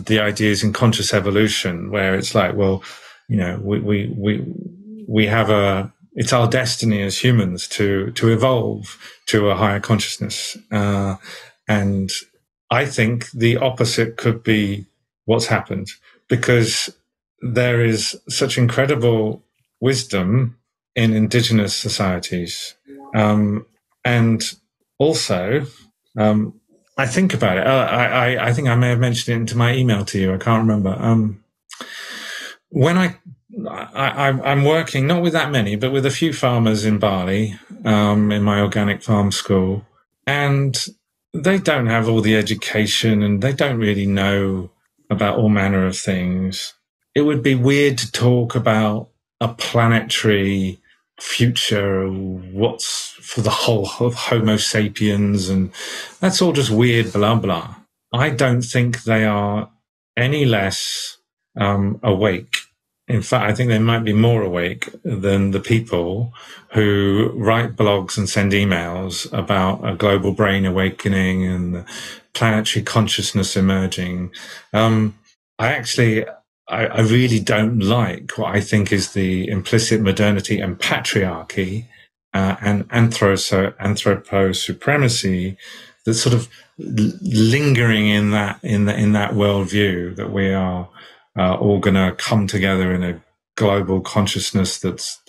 the ideas in conscious evolution, where it's like, well, you know, we have it's our destiny as humans to evolve to a higher consciousness. And I think the opposite could be what's happened, because there is such incredible wisdom in indigenous societies. And also, I think about it. I think I may have mentioned it into my email to you. I can't remember. When I'm working, not with that many, but with a few farmers in Bali, in my organic farm school, and they don't have all the education and they don't really know about all manner of things. It would be weird to talk about a planetary future, what's for the whole of Homo sapiens, and that's all just weird blah blah. I don't think they are any less awake. In fact, I think they might be more awake than the people who write blogs and send emails about a global brain awakening and planetary consciousness emerging. I really don't like what I think is the implicit modernity and patriarchy and anthropo supremacy that's sort of lingering in that worldview, that we are all going to come together in a global consciousness that's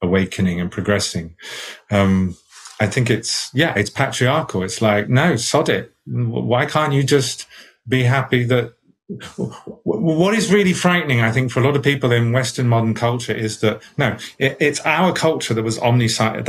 awakening and progressing. I think it's patriarchal. It's like, no, sod it. Why can't you just be happy that? What is really frightening, I think, for a lot of people in Western modern culture is that, no, it's our culture that is omnicidal,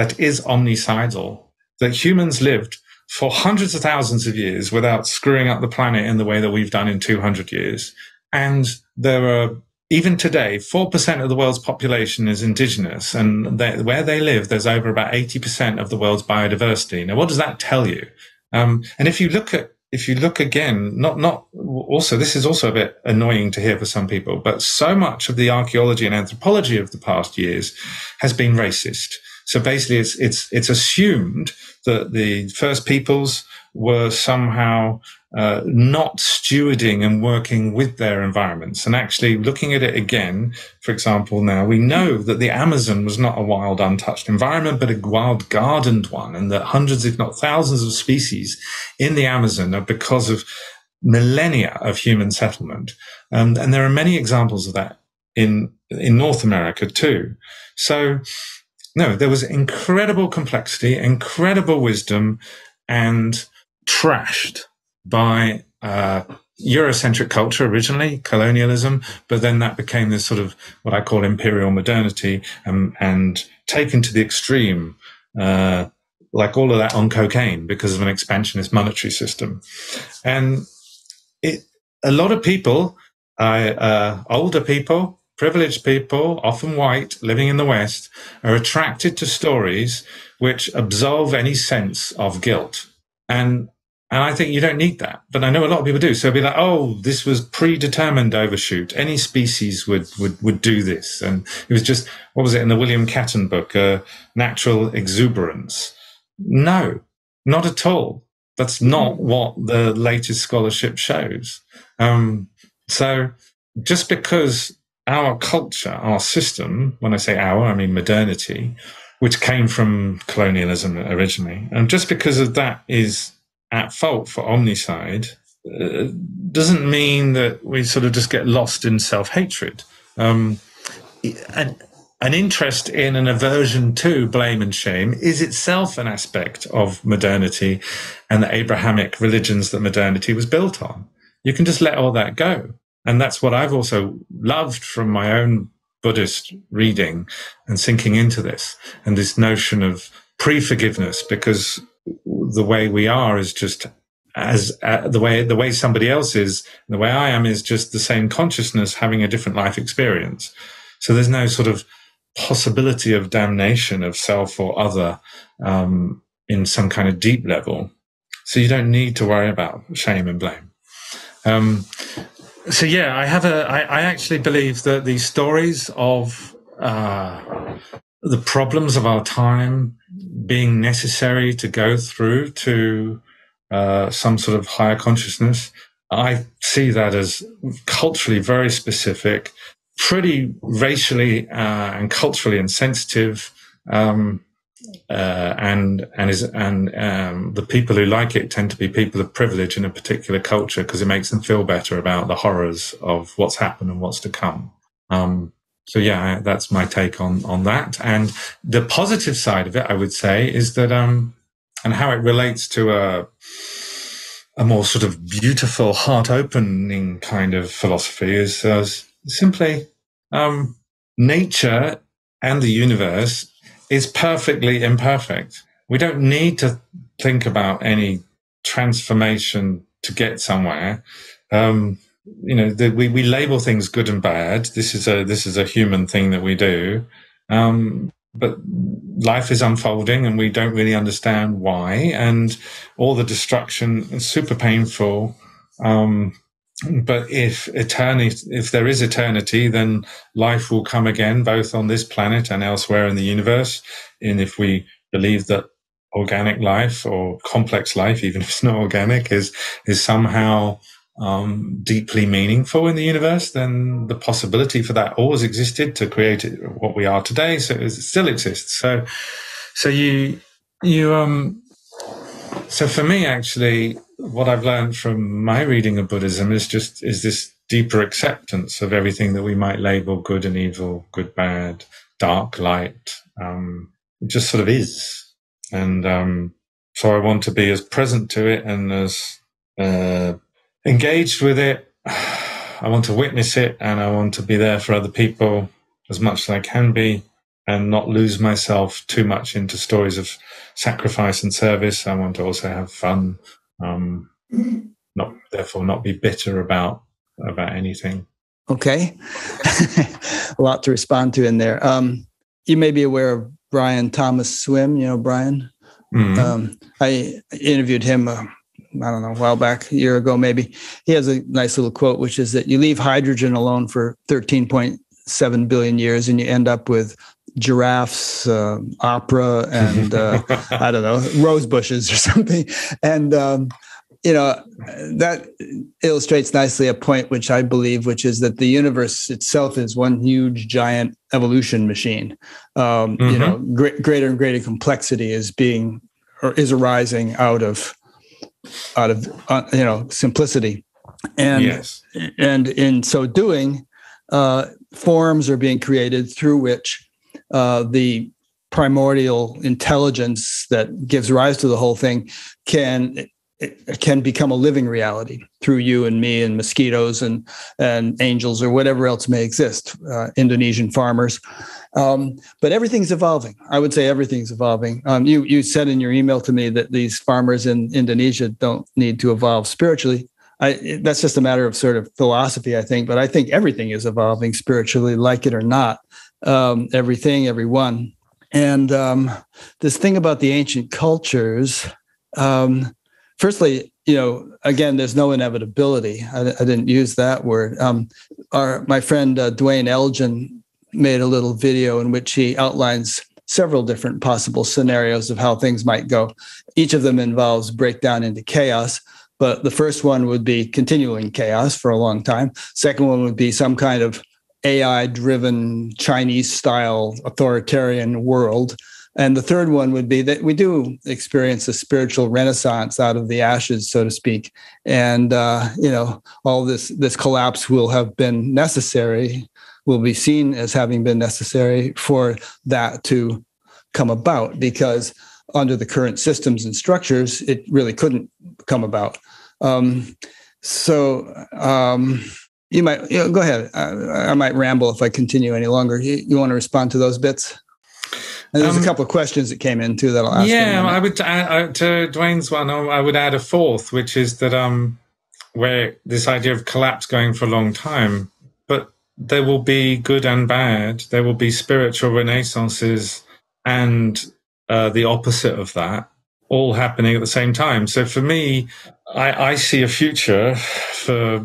that humans lived for hundreds of thousands of years without screwing up the planet in the way that we've done in 200 years. And there are, even today, 4% of the world's population is indigenous, and where they live, there's over about 80% of the world's biodiversity. Now, what does that tell you? And if you look again, this is also a bit annoying to hear for some people, but so much of the archaeology and anthropology of the past years has been racist. So basically it's assumed that the first peoples were somehow not stewarding and working with their environments. And actually looking at it again, for example, now we know that the Amazon was not a wild, untouched environment, but a wild, gardened one, and that hundreds, if not thousands, of species in the Amazon are because of millennia of human settlement. And there are many examples of that in North America too. So No, there was incredible complexity, incredible wisdom, and trashed by Eurocentric culture originally, colonialism, but then that became this sort of what I call imperial modernity, and taken to the extreme, like all of that on cocaine because of an expansionist monetary system. And a lot of people, older people, privileged people, often white, living in the West, are attracted to stories which absolve any sense of guilt. And I think you don't need that, but I know a lot of people do. So it'd be like, oh, this was predetermined overshoot. Any species would do this. And it was just, what was it in the William Catton book, natural exuberance? No, not at all. That's not what the latest scholarship shows. So just because our culture, our system, when I say our, I mean modernity, which came from colonialism originally, and just because of that is at fault for omnicide, doesn't mean that we sort of just get lost in self-hatred. An interest in an aversion to blame and shame is itself an aspect of modernity and the Abrahamic religions that modernity was built on. You can just let all that go. And that's what I've also loved from my own Buddhist reading and sinking into this, and this notion of pre-forgiveness, because the way we are is just as the way somebody else is, and the way I am is just the same consciousness having a different life experience. So there's no sort of possibility of damnation of self or other in some kind of deep level. So you don't need to worry about shame and blame. So yeah, I actually believe that these stories of the problems of our time being necessary to go through to some sort of higher consciousness, I see that as culturally very specific, pretty racially and culturally insensitive, the people who like it tend to be people of privilege in a particular culture because it makes them feel better about the horrors of what's happened and what's to come. So yeah, that's my take on that. And the positive side of it, I would say, is that and how it relates to a more sort of beautiful, heart-opening kind of philosophy is simply nature and the universe is perfectly imperfect. We don't need to think about any transformation to get somewhere. You know, we label things good and bad. This is a human thing that we do. But life is unfolding and we don't really understand why. And all the destruction is super painful. But if there is eternity, then life will come again, both on this planet and elsewhere in the universe. And if we believe that organic life or complex life, even if it's not organic, is somehow deeply meaningful in the universe, then the possibility for that always existed to create what we are today. So it still exists. So for me, actually, what I've learned from my reading of Buddhism is this deeper acceptance of everything that we might label good and evil, good, bad, dark, light. It just sort of is. And so I want to be as present to it and as engaged with it. I want to witness it, and I want to be there for other people as much as I can be, and not lose myself too much into stories of sacrifice and service. I want to also have fun, not be bitter about anything. Okay. A lot to respond to in there. You may be aware of Brian Thomas Swim. You know Brian? Mm-hmm. I interviewed him I don't know, a while back, a year ago maybe. He has a nice little quote, which is that you leave hydrogen alone for 13.7 billion years and you end up with giraffes, opera, and I don't know, rose bushes or something. And, you know, that illustrates nicely a point which I believe, which is that the universe itself is one huge, giant evolution machine. You know, greater and greater complexity is arising out of you know, simplicity, and yes. And in so doing, forms are being created through which the primordial intelligence that gives rise to the whole thing can become a living reality through you and me and mosquitoes and angels or whatever else may exist, Indonesian farmers. But everything's evolving. I would say everything's evolving. You said in your email to me that these farmers in Indonesia don't need to evolve spiritually. That's just a matter of sort of philosophy, I think. But I think everything is evolving spiritually, like it or not. Everything, everyone. And this thing about the ancient cultures, firstly, you know, again, there's no inevitability. I didn't use that word. My friend Dwayne Elgin made a little video in which he outlines several different possible scenarios of how things might go. Each of them involves breakdown into chaos. But the first one would be continuing chaos for a long time. Second one would be some kind of AI-driven Chinese-style authoritarian world. And the third one would be that we do experience a spiritual renaissance out of the ashes, so to speak. And, you know, all this collapse will have been necessary, will be seen as having been necessary for that to come about, because under the current systems and structures, it really couldn't come about. You might, you know, go ahead. I might ramble if I continue any longer. You want to respond to those bits? And there's a couple of questions that came in too that I'll ask. Yeah, I would to Dwayne's one. I would add a fourth, which is that where this idea of collapse going for a long time, but there will be good and bad. There will be spiritual renaissances and the opposite of that, all happening at the same time. So for me, I see a future for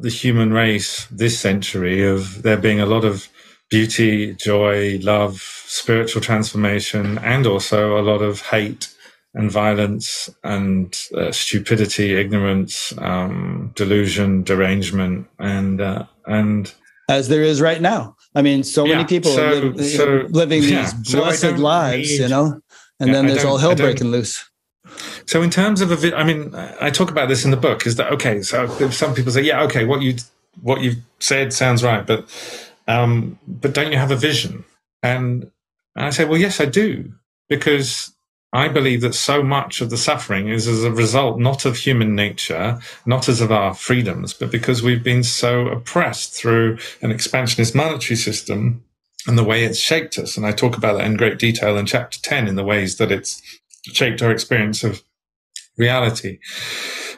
the human race this century of there being a lot of beauty, joy, love, spiritual transformation, and also a lot of hate and violence and stupidity, ignorance, delusion, derangement, and as there is right now. I mean, so many people are living these blessed lives, you know, and then there's all hell breaking loose. So in terms of I talk about this in the book. Is that okay? So if some people say, yeah, okay, what you've said sounds right, but don't you have a vision? And I say, well, yes, I do, because I believe that so much of the suffering is as a result not of human nature, not as of our freedoms, but because we've been so oppressed through an expansionist monetary system and the way it's shaped us. And I talk about that in great detail in Chapter 10 in the ways that it's shaped our experience of reality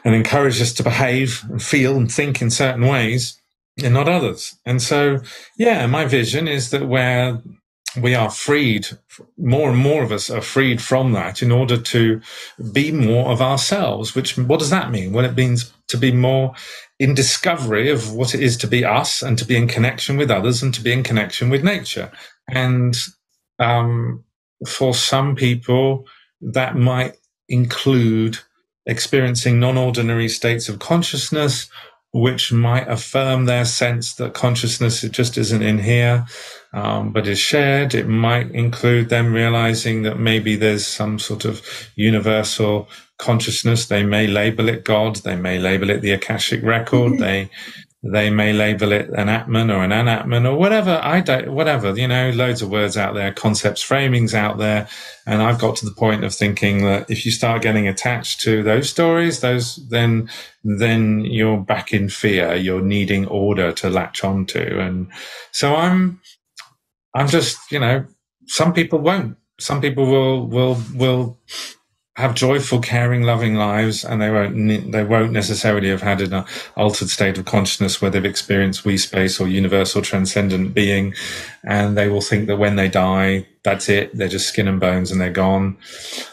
and encouraged us to behave and feel and think in certain ways and not others. And so, yeah, my vision is that where we are freed, more and more of us are freed from that in order to be more of ourselves, which, what does that mean? Well, it means to be more in discovery of what it is to be us and to be in connection with others and to be in connection with nature. And for some people, that might include experiencing non-ordinary states of consciousness, which might affirm their sense that consciousness just isn't in here, but is shared. It might include them realizing that maybe there's some sort of universal consciousness. They may label it God. They may label it the Akashic Record. Mm-hmm. They may label it an Atman or an Anatman or whatever. You know, loads of words out there, concepts, framings out there. And I've got to the point of thinking that if you start getting attached to those stories, then you're back in fear. You're needing order to latch onto. And so I'm just, you know, some people won't. Some people will have joyful, caring, loving lives, and they won't necessarily have had an altered state of consciousness where they've experienced we space or universal transcendent being, and they will think that when they die, that's it. They're just skin and bones, and they're gone.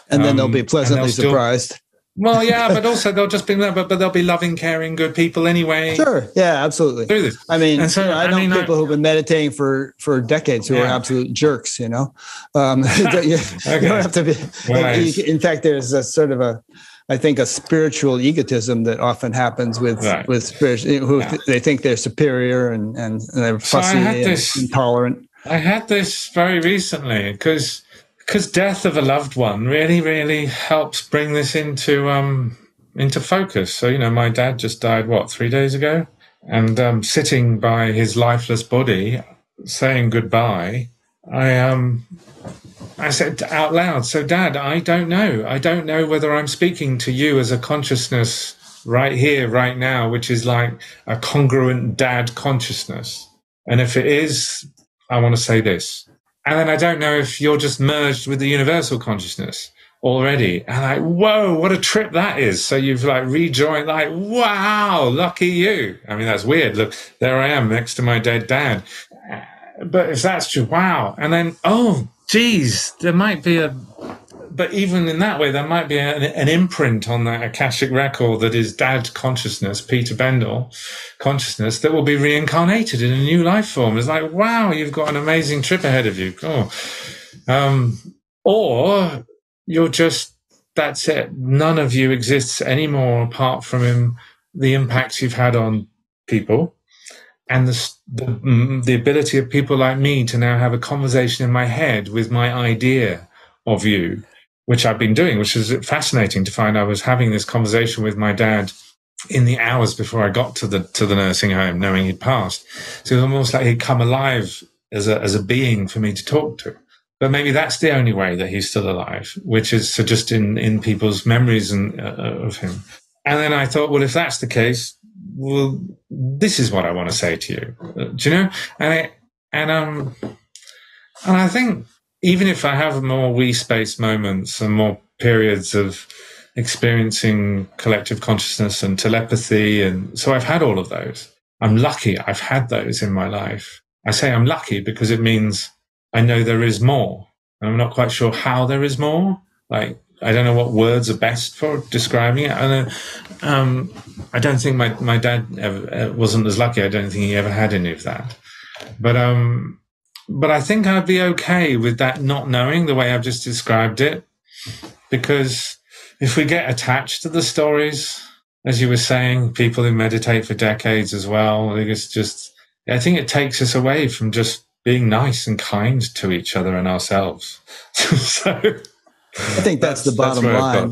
And then they'll be pleasantly surprised. Well, yeah, but also they'll just be, but they'll be loving, caring, good people anyway. Sure, yeah, absolutely. Through this. I mean, so, you know, I know people who've been meditating for decades who are absolute jerks. You know, you don't have to be. Right. In fact, there's a sort of I think a spiritual egotism that often happens with spiritual who they think they're superior and they're fussy and intolerant. I had this very recently because death of a loved one really, really helps bring this into focus. So, you know, my dad just died, 3 days ago? And sitting by his lifeless body, saying goodbye, I I said out loud, so Dad, I don't know. I don't know whether I'm speaking to you as a consciousness right here, right now, which is like a congruent dad consciousness. And if it is, I want to say this. And then I don't know if you're just merged with the universal consciousness already. And like, whoa, what a trip that is. So you've like rejoined, like, wow, lucky you. I mean, that's weird. Look, there I am next to my dead dad. But if that's true, wow. And then, oh, geez, there might be a, but even in that way, there might be an imprint on that Akashic record that is dad consciousness, Peter Bendell consciousness, that will be reincarnated in a new life form. It's like, wow, you've got an amazing trip ahead of you. Cool. Or you're just, that's it. None of you exists anymore apart from him, the impacts you've had on people. And the ability of people like me to now have a conversation in my head with my idea of you, which I've been doing, which is fascinating to find. I was having this conversation with my dad in the hours before I got to the nursing home, knowing he'd passed. So it was almost like he'd come alive as a being for me to talk to. But maybe that's the only way that he's still alive, which is so just in people's memories and of him. And then I thought, well, if that's the case, well, this is what I want to say to you. Do you know? And I think even if I have more we space moments and more periods of experiencing collective consciousness and telepathy, and so I've had all of those. I'm lucky I've had those in my life. I say I'm lucky because it means I know there is more. I'm not quite sure how there is more. Like, I don't know what words are best for describing it. I don't think my dad ever wasn't as lucky. I don't think he ever had any of that. But I think I'd be okay with that not knowing the way I've just described it, because if we get attached to the stories, as you were saying, people who meditate for decades as well, I think it takes us away from just being nice and kind to each other and ourselves. So I think that's the bottom line.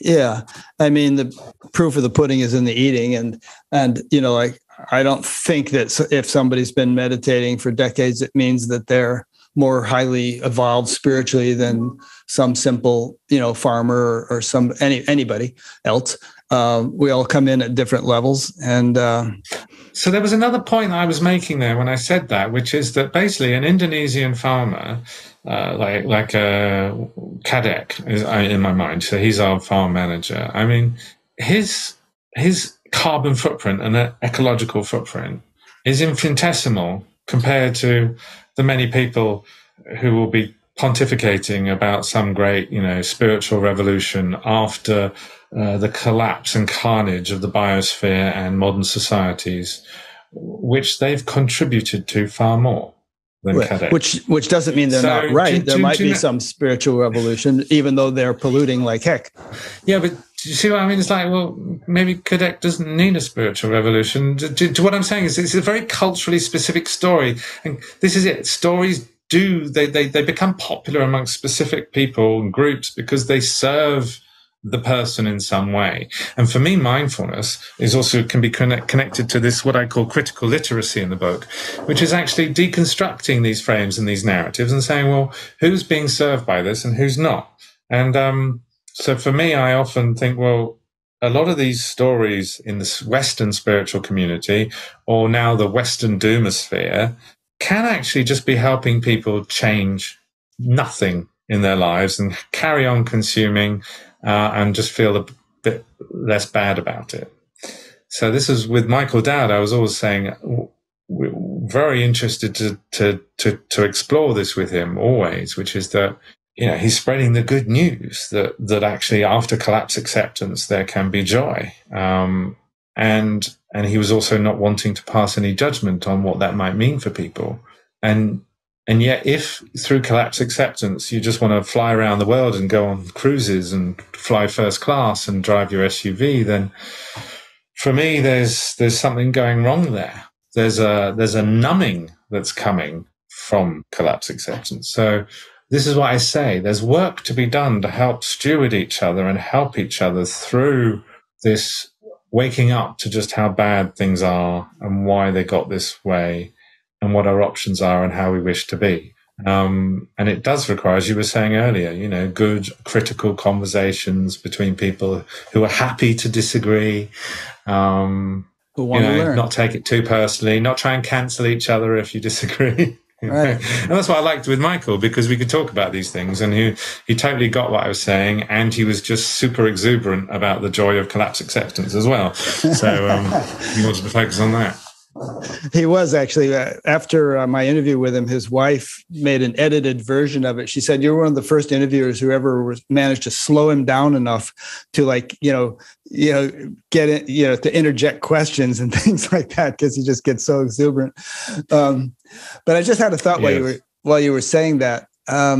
Yeah. I mean, the proof of the pudding is in the eating. And you know, I don't think that if somebody's been meditating for decades, it means that they're more highly evolved spiritually than some simple, farmer or anybody else. We all come in at different levels. And so there was another point I was making there when I said that, which is that basically an Indonesian farmer, like Kadek is in my mind. So he's our farm manager. I mean, his carbon footprint and ecological footprint is infinitesimal compared to the many people who will be pontificating about some great, spiritual revolution after the collapse and carnage of the biosphere and modern societies, which they've contributed to far more. Right. Which doesn't mean they're not right. There might be some spiritual revolution, even though they're polluting like heck. Yeah, but do you see what I mean? It's like, well, maybe Kadek doesn't need a spiritual revolution. To what I'm saying is it's a very culturally specific story. And this is it. Stories they become popular amongst specific people and groups because they serve the person in some way. And for me, mindfulness is also can be connected to this, what I call critical literacy in the book, which is actually deconstructing these frames and these narratives and saying, well, who's being served by this and who's not? And so for me, I often think, well, a lot of these stories in this Western spiritual community, or now the Western doomosphere, can actually just be helping people change nothing in their lives and carry on consuming and just feel a bit less bad about it. So this is with Michael Dow. I was always saying we're very interested to explore this with him always, which is that he's spreading the good news that actually after collapse acceptance there can be joy. And he was also not wanting to pass any judgment on what that might mean for people. And yet if through collapse acceptance, you just want to fly around the world and go on cruises and fly first class and drive your SUV, then for me, there's something going wrong there. There's a numbing that's coming from collapse acceptance. So this is why I say there's work to be done to help steward each other and help each other through this waking up to just how bad things are and why they got this way, and what our options are and how we wish to be. And it does require, as you were saying earlier, you know, good critical conversations between people who are happy to disagree, who want to learn. Not take it too personally, not try and cancel each other if you disagree. Right. And that's what I liked with Michael, because we could talk about these things, and he totally got what I was saying, and he was just super exuberant about the joy of collapse acceptance as well. So he wanted to focus on that. He was actually, after my interview with him, his wife made an edited version of it. She said, "You're one of the first interviewers who ever managed to slow him down enough to, like, get it, to interject questions and things like that, because he just gets so exuberant." But I just had a thought while you were saying that. I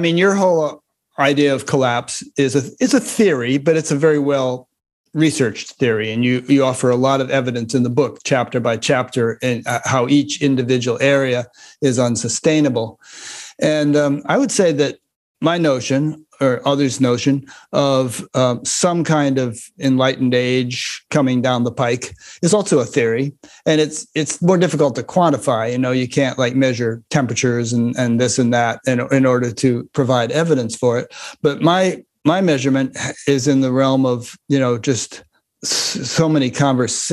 mean, your whole idea of collapse is it's a theory, but it's a very well researched theory, and you offer a lot of evidence in the book, chapter by chapter, and how each individual area is unsustainable. And I would say that my notion, or others' notion, of some kind of enlightened age coming down the pike is also a theory, and it's more difficult to quantify. You can't measure temperatures and this and that in order to provide evidence for it. But my measurement is in the realm of, just so many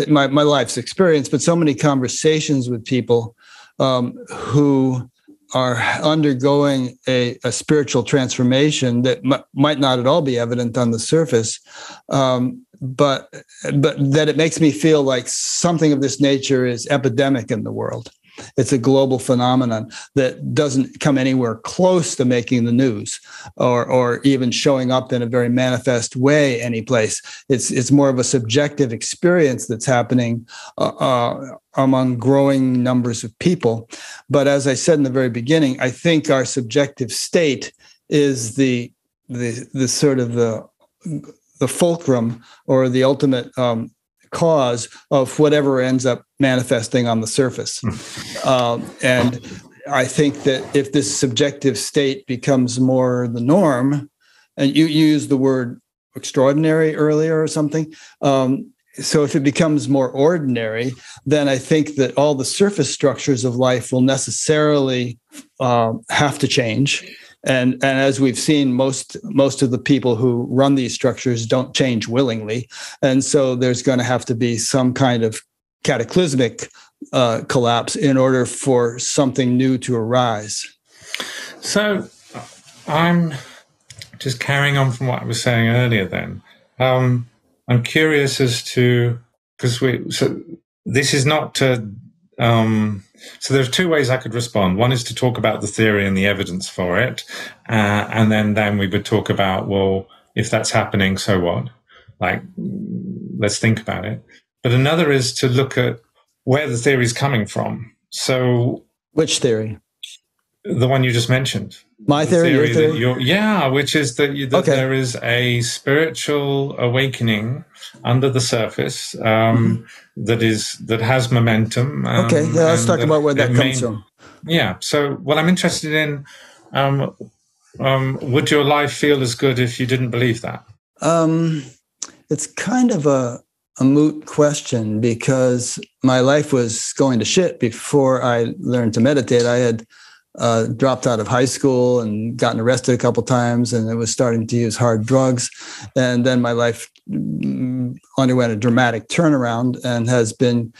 my life's experience, but so many conversations with people who are undergoing a spiritual transformation that might not at all be evident on the surface, but that it makes me feel like something of this nature is epidemic in the world. It's a global phenomenon that doesn't come anywhere close to making the news or even showing up in a very manifest way anyplace. It's more of a subjective experience that's happening among growing numbers of people. But as I said in the very beginning, I think our subjective state is the sort of the fulcrum or the ultimate cause of whatever ends up manifesting on the surface. And I think that if this subjective state becomes more the norm, and you used the word extraordinary earlier or something, so if it becomes more ordinary, then I think that all the surface structures of life will necessarily have to change. And as we've seen, most of the people who run these structures don't change willingly. And so there's going to have to be some kind of cataclysmic collapse in order for something new to arise. So I'm just carrying on from what I was saying earlier then. I'm curious as to, because this is not to... So there are two ways I could respond. One is to talk about the theory and the evidence for it. And then we would talk about, well, if that's happening, so what? Let's think about it. But another is to look at where the theory is coming from. So which theory? The one you just mentioned. My theory? Your theory? Which is that okay. There is a spiritual awakening under the surface that has momentum. Let's talk about where that comes from. Yeah, so what I'm interested in, would your life feel as good if you didn't believe that? It's kind of a moot question, because my life was going to shit before I learned to meditate. I had dropped out of high school and gotten arrested a couple times, and I was starting to use hard drugs. And then my life underwent a dramatic turnaround and has been,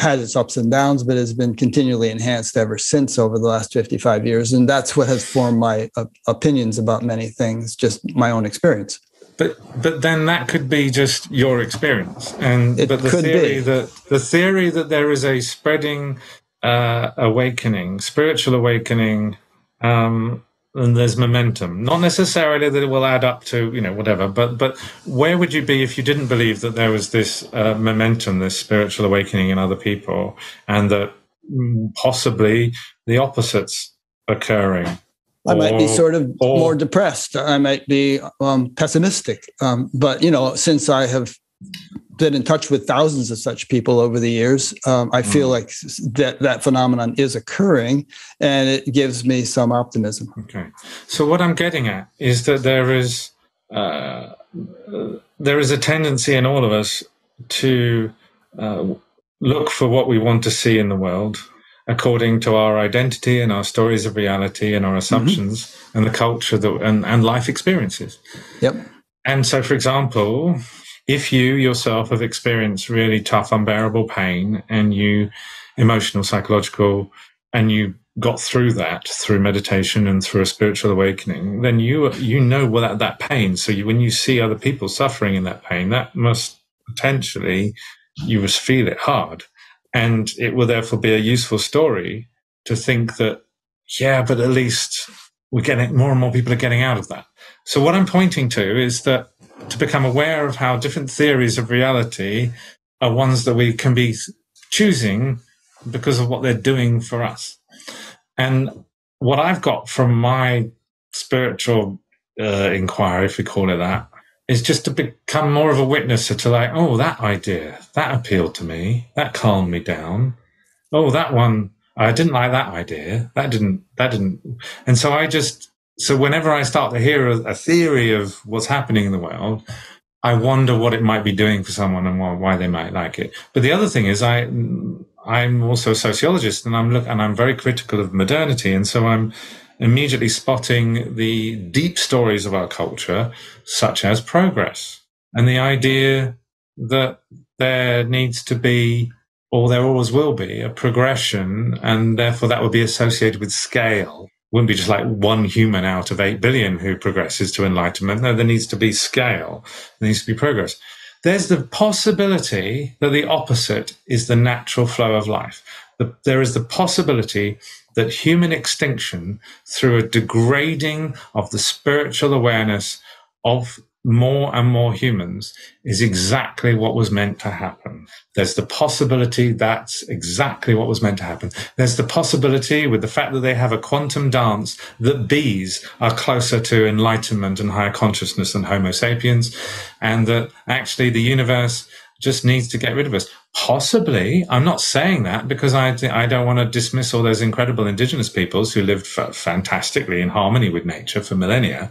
had its ups and downs, but has been continually enhanced ever since over the last 55 years. And that's what has formed my opinions about many things, just my own experience. But then that could be just your experience. The theory that there is a spreading... awakening, spiritual awakening, and there's momentum. Not necessarily that it will add up to, whatever, but where would you be if you didn't believe that there was this momentum, this spiritual awakening in other people, and that possibly the opposite's occurring? I might be more depressed. I might be pessimistic. But, since I have been in touch with thousands of such people over the years, I feel like that phenomenon is occurring, and it gives me some optimism. Okay. So what I'm getting at is that there is a tendency in all of us to look for what we want to see in the world according to our identity and our stories of reality and our assumptions and the culture that, and life experiences. Yep. And so, for example, if you yourself have experienced really tough, unbearable pain and you emotional, psychological, and you got through that through meditation and through a spiritual awakening, then you know that pain. So when you see other people suffering in that pain, that must potentially, you must feel it hard. And it will therefore be a useful story to think that, yeah, but at least we're getting, more and more people are getting out of that. So what I'm pointing to is that to become aware of how different theories of reality are ones that we can be choosing because of what they're doing for us. And what I've got from my spiritual inquiry, if we call it that, is just to become more of a witnesser to, like, oh, that idea, that appealed to me, that calmed me down. Oh, that one, I didn't like that idea. That didn't. And so so whenever I start to hear a theory of what's happening in the world, I wonder what it might be doing for someone and why they might like it. But the other thing is I'm also a sociologist, and I'm very critical of modernity, and so I'm immediately spotting the deep stories of our culture, such as progress and the idea that there needs to be, or there always will be, a progression, and therefore that would be associated with scale. It wouldn't be just like one human out of 8 billion who progresses to enlightenment. No, there needs to be scale. There needs to be progress. There's the possibility that the opposite is the natural flow of life. There is the possibility that human extinction through a degrading of the spiritual awareness of more and more humans is exactly what was meant to happen. There's the possibility that's exactly what was meant to happen. There's the possibility, with the fact that they have a quantum dance, that bees are closer to enlightenment and higher consciousness than Homo sapiens, and that actually the universe just needs to get rid of us. Possibly. I'm not saying that because I don't want to dismiss all those incredible indigenous peoples who lived fantastically in harmony with nature for millennia.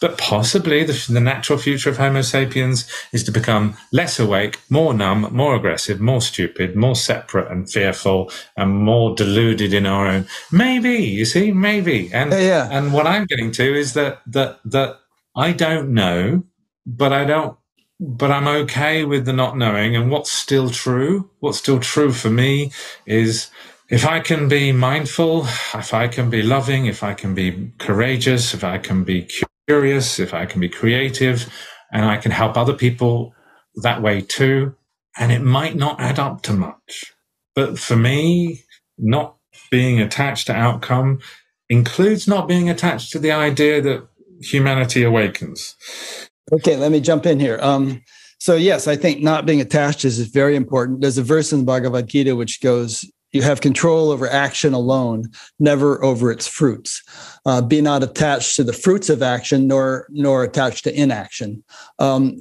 But possibly the natural future of Homo sapiens is to become less awake, more numb, more aggressive, more stupid, more separate and fearful, and more deluded in our own. Maybe, you see, maybe. And yeah. And what I'm getting to is that I don't know, but I'm okay with the not knowing. And what's still true for me is, if I can be mindful, if I can be loving, if I can be courageous, if I can be curious, if I can be creative, and I can help other people that way too. And it might not add up to much, but for me, not being attached to outcome includes not being attached to the idea that humanity awakens. Okay, let me jump in here. So yes, I think not being attached is very important. There's a verse in the Bhagavad Gita which goes, you have control over action alone, never over its fruits. Be not attached to the fruits of action, nor attached to inaction. And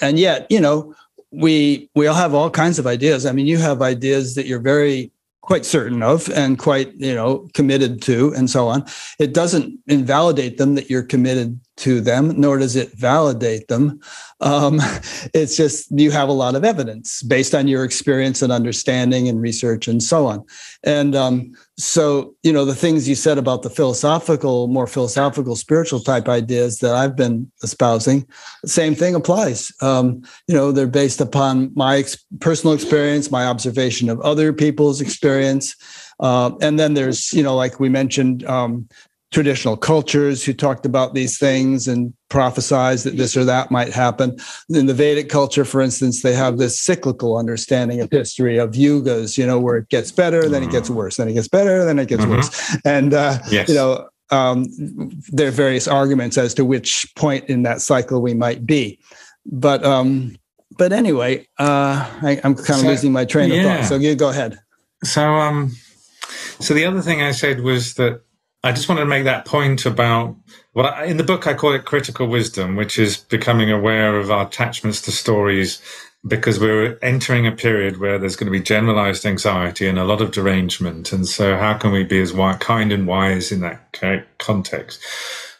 yet, you know, we all have all kinds of ideas. I mean, you have ideas that you're quite certain of and quite, you know, committed to, and so on. It doesn't invalidate them that you're committed to them, nor does it validate them. It's just you have a lot of evidence based on your experience and understanding and research and so on. And so, you know, the things you said about the more philosophical, spiritual type ideas that I've been espousing, the same thing applies. You know, they're based upon my personal experience, my observation of other people's experience. And then there's, you know, like we mentioned, traditional cultures who talked about these things and prophesized that this or that might happen. In the Vedic culture, for instance, they have this cyclical understanding of history, of yugas, you know, where it gets better, then it gets worse, then it gets better, then it gets worse. And, yes. You know, there are various arguments as to which point in that cycle we might be. But anyway, I'm kind of losing my train of thought. So you go ahead. So the other thing I said was that I just wanted to make that point about what in the book I call it critical wisdom, which is becoming aware of our attachments to stories, because we're entering a period where there's going to be generalized anxiety and a lot of derangement. And so how can we be as kind and wise in that context?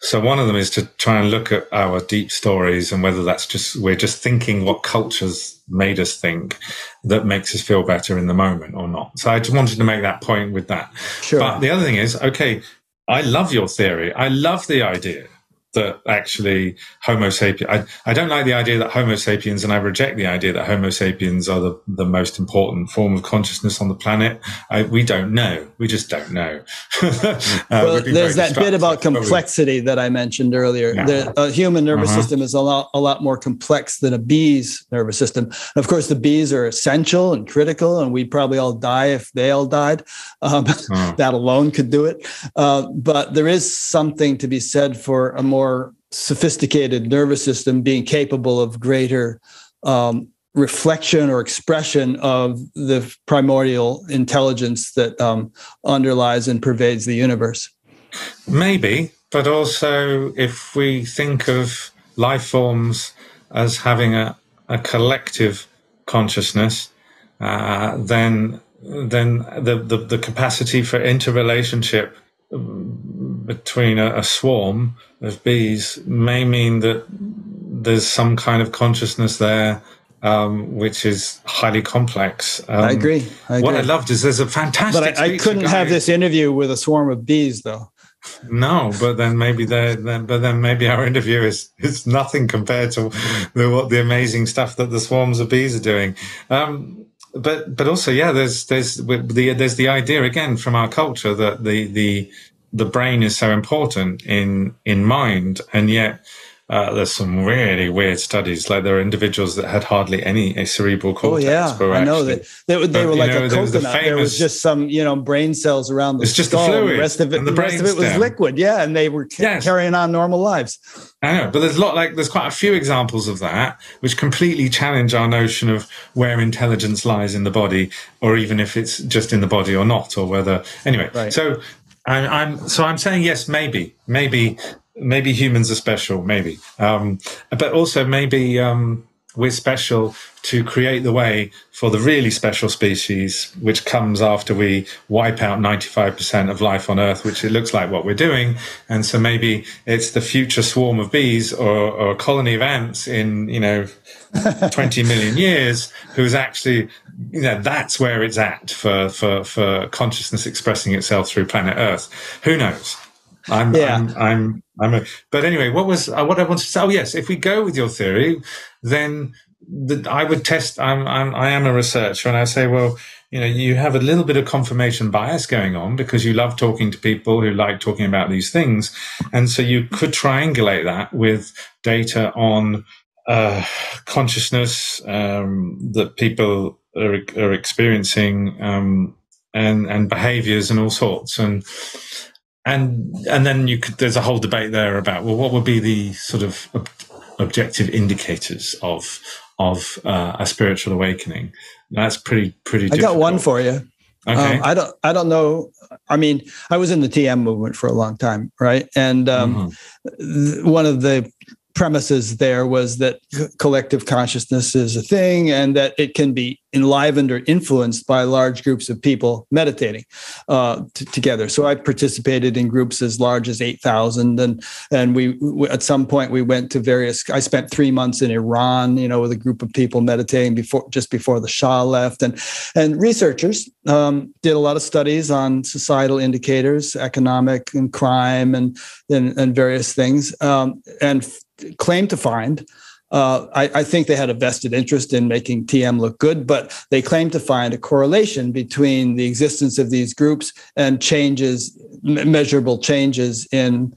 So one of them is to try and look at our deep stories and whether that's just, we're just thinking what cultures made us think that makes us feel better in the moment or not. So I just wanted to make that point with that. Sure. But the other thing is, okay, I love your theory. I love the idea that actually Homo sapiens, I don't like the idea that Homo sapiens, and I reject the idea that Homo sapiens are the most important form of consciousness on the planet. We don't know. We just don't know. Well, there's that bit about complexity that I mentioned earlier. Yeah. The human nervous system is a lot more complex than a bee's nervous system. And of course, the bees are essential and critical, and we'd probably all die if they all died. That alone could do it. But there is something to be said for a more sophisticated nervous system being capable of greater reflection or expression of the primordial intelligence that underlies and pervades the universe. Maybe, but also if we think of life forms as having a collective consciousness, then the capacity for interrelationship between a swarm of bees may mean that there's some kind of consciousness there, which is highly complex. I agree. What I loved is there's a fantastic... But I couldn't have this interview with a swarm of bees, though. No, but then maybe our interview is nothing compared to the amazing stuff that the swarms of bees are doing. But also, yeah, there's the idea again from our culture that the brain is so important in mind, and yet there's some really weird studies. Like there are individuals that had hardly any cerebral cortex. Oh yeah, I know that they were like a coconut. There was just some brain cells around the skull. Just the fluid. The rest of it was liquid. Yeah, and they were carrying on normal lives. I know, but there's quite a few examples of that which completely challenge our notion of where intelligence lies in the body, or even if it's just in the body or not, or whether anyway. Right. So I'm saying yes, maybe humans are special, maybe, but also maybe we're special to create the way for the really special species, which comes after we wipe out 95% of life on Earth, which it looks like what we're doing. And so maybe it's the future swarm of bees or a colony of ants in, 20 million years, who's actually, that's where it's at for consciousness expressing itself through planet Earth. Who knows? But anyway, what I wanted to say? Oh yes, if we go with your theory, then I would test. I am a researcher, and I say, well, you have a little bit of confirmation bias going on because you love talking to people who like talking about these things, and so you could triangulate that with data on consciousness that people are experiencing and behaviors and all sorts . And then there's a whole debate there about, well, what would be the sort of objective indicators of a spiritual awakening? And that's pretty difficult. I got one for you. Okay. I don't know. I mean, I was in the TM movement for a long time, right? And one of the premises there was that collective consciousness is a thing and that it can be enlivened or influenced by large groups of people meditating together. So I participated in groups as large as 8,000. And we at some point we went to various, I spent 3 months in Iran, with a group of people meditating just before the Shah left. And researchers did a lot of studies on societal indicators, economic and crime and various things. And claim to find, I think they had a vested interest in making TM look good, but they claim to find a correlation between the existence of these groups and measurable changes in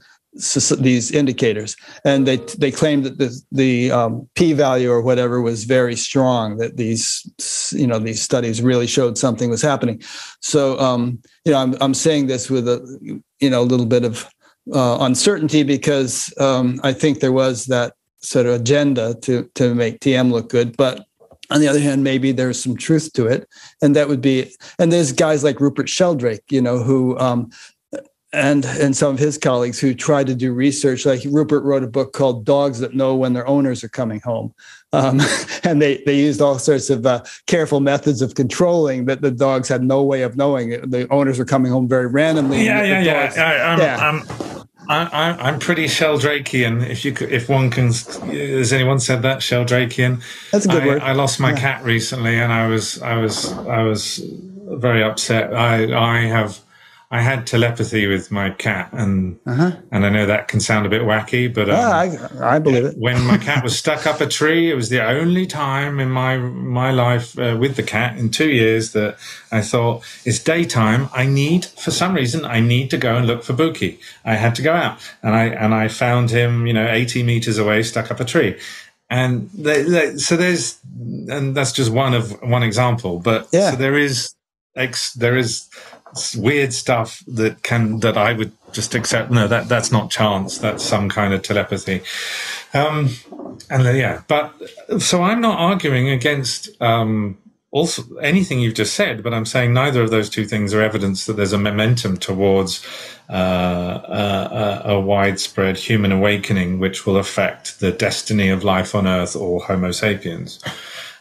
these indicators. And they claim that the p-value or whatever was very strong, that these studies really showed something was happening. So, I'm saying this with a little bit of uncertainty because I think there was that sort of agenda to make TM look good. But on the other hand, maybe there's some truth to it. And that would be, and there's guys like Rupert Sheldrake, who, and some of his colleagues who try to do research. Like Rupert wrote a book called Dogs That Know When Their Owners Are Coming Home. And they used all sorts of careful methods of controlling that the dogs had no way of knowing. The owners were coming home very randomly. Yeah, yeah, yeah. I'm pretty Sheldrakian. Has anyone said that, Sheldrakian? That's a good word. I lost my cat recently, and I was very upset. I had telepathy with my cat, and I know that can sound a bit wacky, but I believe it. When my cat was stuck up a tree, it was the only time in my life with the cat in 2 years that I thought, it's daytime. For some reason, I need to go and look for Buki. I had to go out, and I found him, 80 meters away, stuck up a tree. And that's just one example. But yeah. So there is weird stuff that I would just accept. No, that's not chance. That's some kind of telepathy. So I'm not arguing against also anything you've just said, but I'm saying neither of those two things are evidence that there's a momentum towards a widespread human awakening, which will affect the destiny of life on Earth or Homo sapiens.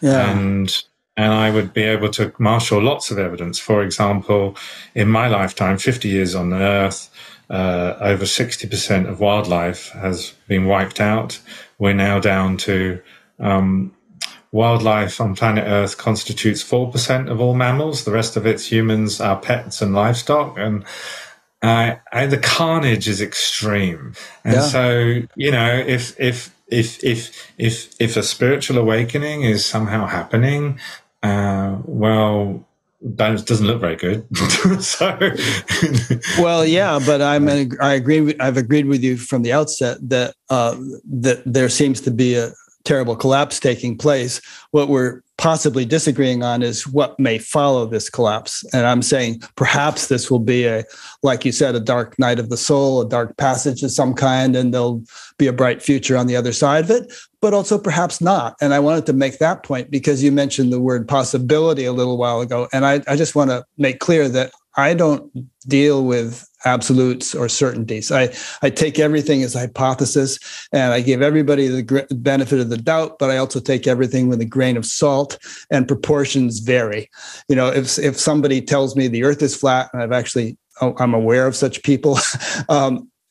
Yeah. And I would be able to marshal lots of evidence. For example, in my lifetime, 50 years on Earth, over 60% of wildlife has been wiped out. We're now down to wildlife on planet Earth constitutes 4% of all mammals. The rest of it's humans, our pets, and livestock. And the carnage is extreme. And so, if a spiritual awakening is somehow happening, that doesn't look very good. So, but I've agreed with you from the outset that that there seems to be a terrible collapse taking place. What we're possibly disagreeing on is what may follow this collapse. And I'm saying perhaps this will be like you said, a dark night of the soul, a dark passage of some kind, and there'll be a bright future on the other side of it, but also perhaps not. And I wanted to make that point because you mentioned the word possibility a little while ago. And I just want to make clear that I don't deal with absolutes or certainties. I take everything as a hypothesis, and I give everybody the benefit of the doubt, but I also take everything with a grain of salt, and proportions vary. If somebody tells me the Earth is flat, and I'm aware of such people,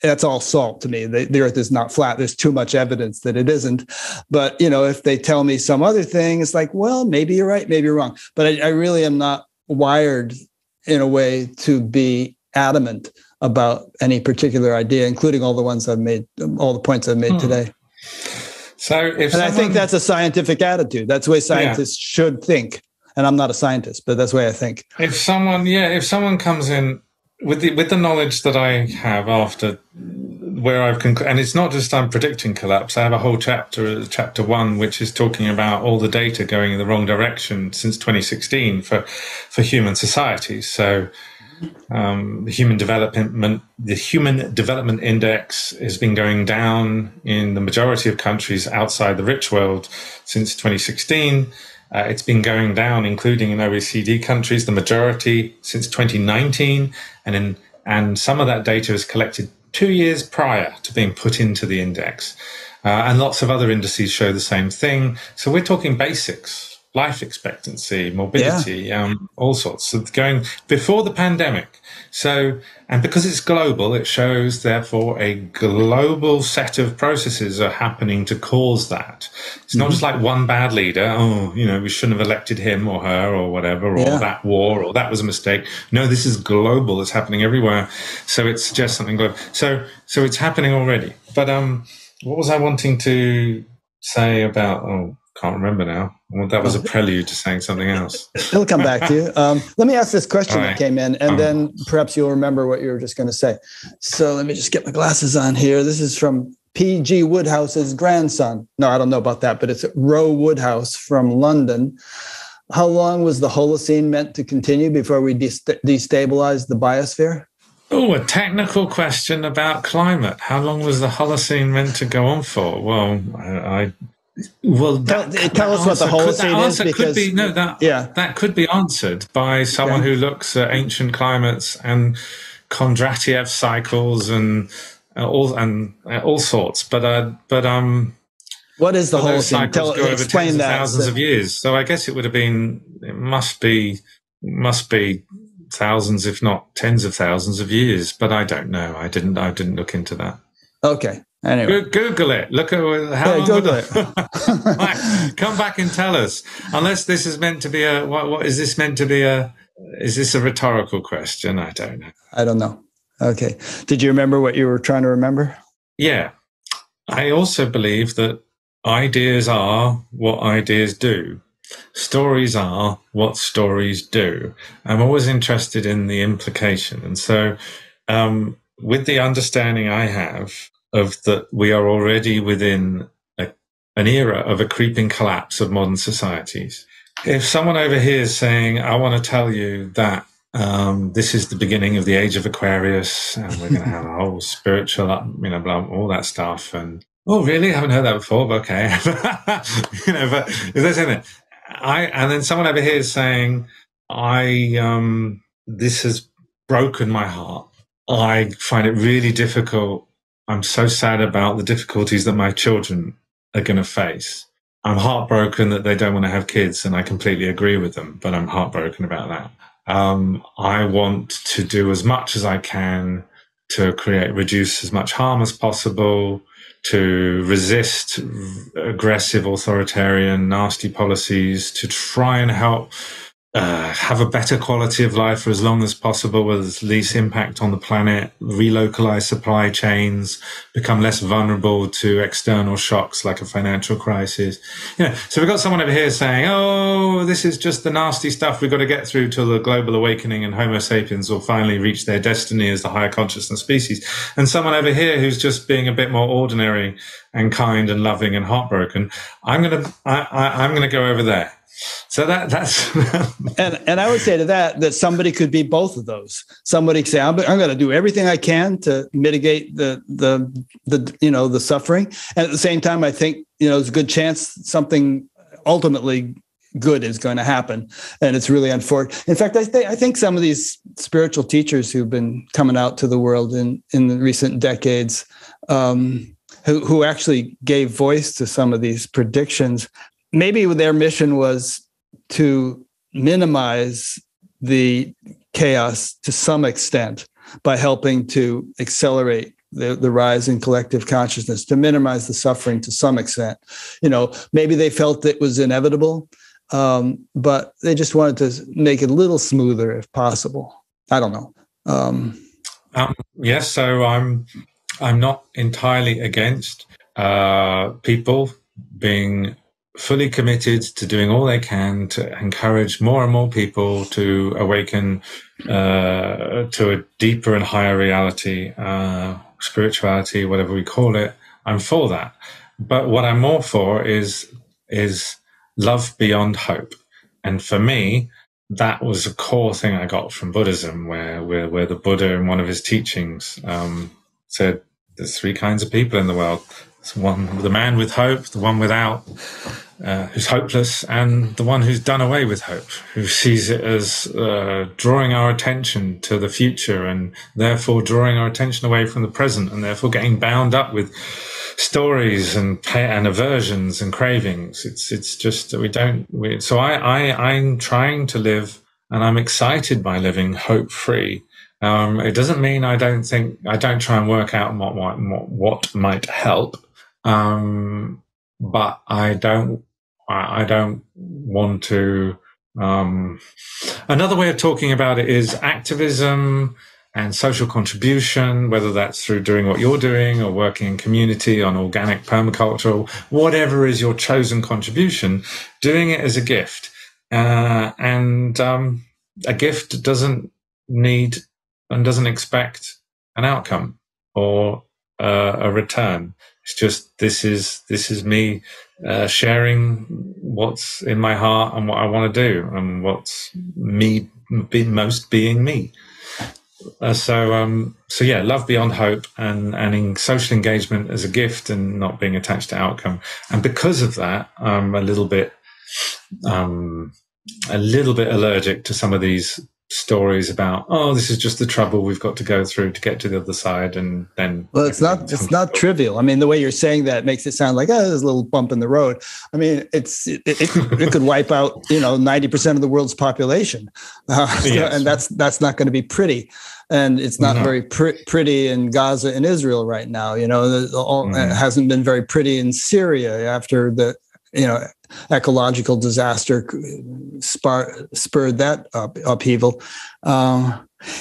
that's all salt to me. The Earth is not flat. There's too much evidence that it isn't. But, if they tell me some other thing, it's like, well, maybe you're right, maybe you're wrong. But I really am not wired in a way to be adamant about any particular idea, including all the points I've made today. I think that's a scientific attitude. That's the way scientists should think. And I'm not a scientist, but that's the way I think. If someone comes in with the knowledge that I have after where I've concluded, and it's not just I'm predicting collapse. I have a whole chapter, chapter one, which is talking about all the data going in the wrong direction since 2016 for human societies. So the Human Development Index has been going down in the majority of countries outside the rich world since 2016. It's been going down, including in OECD countries, the majority since 2019, and some of that data is collected 2 years prior to being put into the index, and lots of other indices show the same thing. So we're talking basics, life expectancy, morbidity, all sorts. So going before the pandemic. So, and because it's global, it shows therefore a global set of processes are happening to cause that. It's not just like one bad leader. Oh, we shouldn't have elected him or her or whatever, or that war, or that was a mistake. No, this is global. It's happening everywhere. So it suggests something global. So it's happening already. But what was I wanting to say about? Oh, can't remember now. Well, that was a prelude to saying something else. It'll come back to you. Let me ask this question that came in, and then perhaps you'll remember what you were just going to say. So let me just get my glasses on here. This is from P.G. Woodhouse's grandson. No, I don't know about that, but it's Roe Woodhouse from London. How long was the Holocene meant to continue before we destabilized the biosphere? Oh, a technical question about climate. How long was the Holocene meant to go on for? Well, tell us what the Holocene is, because that could be answered by someone who looks at ancient climates and Kondratiev cycles and all sorts. But what is the Holocene? Explain that. Thousands of years. So I guess it would have been. It must be thousands, if not tens of thousands of years. But I don't know. I didn't look into that. Okay. Anyway. Google it. Look at how long Google it. Right, come back and tell us. Unless this is meant to be a what is this meant to be a? Is this a rhetorical question? I don't know. I don't know. Okay. Did you remember what you were trying to remember? Yeah. I also believe that ideas are what ideas do. Stories are what stories do. I'm always interested in the implication. And so with the understanding I have of that we are already within an era of a creeping collapse of modern societies, if someone over here is saying, I want to tell you that this is the beginning of the age of Aquarius and we're going to have a whole spiritual, blah, all that stuff. And, oh, really? I haven't heard that before. But okay. But is this in it? And then someone over here is saying, this has broken my heart. I find it really difficult. I'm so sad about the difficulties that my children are going to face. I'm heartbroken that they don't want to have kids, and I completely agree with them, but I'm heartbroken about that. I want to do as much as I can to reduce as much harm as possible, to resist aggressive, authoritarian, nasty policies, to try and help have a better quality of life for as long as possible with as least impact on the planet, relocalize supply chains, become less vulnerable to external shocks like a financial crisis. So we've got someone over here saying, oh, this is just the nasty stuff we've got to get through till the global awakening and Homo sapiens will finally reach their destiny as the higher consciousness species. And someone over here who's just being a bit more ordinary and kind and loving and heartbroken, I'm gonna go over there. So that's and I would say to that somebody could be both of those. Somebody could say, I'm going to do everything I can to mitigate the suffering, and at the same time, I think there's a good chance something ultimately good is going to happen, and it's really unfortunate. In fact, I think some of these spiritual teachers who've been coming out to the world in the recent decades, who actually gave voice to some of these predictions. Maybe their mission was to minimize the chaos to some extent by helping to accelerate the rise in collective consciousness, to minimize the suffering to some extent. Maybe they felt it was inevitable, but they just wanted to make it a little smoother if possible. I don't know. Yes, so I'm not entirely against people being fully committed to doing all they can to encourage more and more people to awaken to a deeper and higher reality, spirituality, whatever we call it. I'm for that. But what I'm more for is love beyond hope. And for me, that was a core thing I got from Buddhism, where the Buddha in one of his teachings said there's three kinds of people in the world. It's one, the man with hope, the one without, who's hopeless, and the one who's done away with hope, who sees it as drawing our attention to the future and therefore drawing our attention away from the present and therefore getting bound up with stories and aversions and cravings. It's just that so I'm trying to live, and I'm excited by living hope-free. It doesn't mean I don't try and work out what might help. But I don't want to, another way of talking about it is activism and social contribution, whether that's through doing what you're doing or working in community on organic permaculture, whatever is your chosen contribution, doing it as a gift. And a gift doesn't need and doesn't expect an outcome or a return. It's just this is me sharing what's in my heart and what I want to do and what's me being me. So yeah, love beyond hope and in social engagement as a gift and not being attached to outcome. And because of that, I'm a little bit allergic to some of these stories about, oh, this is just the trouble we've got to go through to get to the other side, and then... Well, it's not trivial. I mean, the way you're saying that makes it sound like, oh, there's a little bump in the road. I mean, it could wipe out, 90% of the world's population. Yes. And that's not going to be pretty. And it's not very pretty in Gaza and Israel right now. It hasn't been very pretty in Syria after the ecological disaster spurred that upheaval. And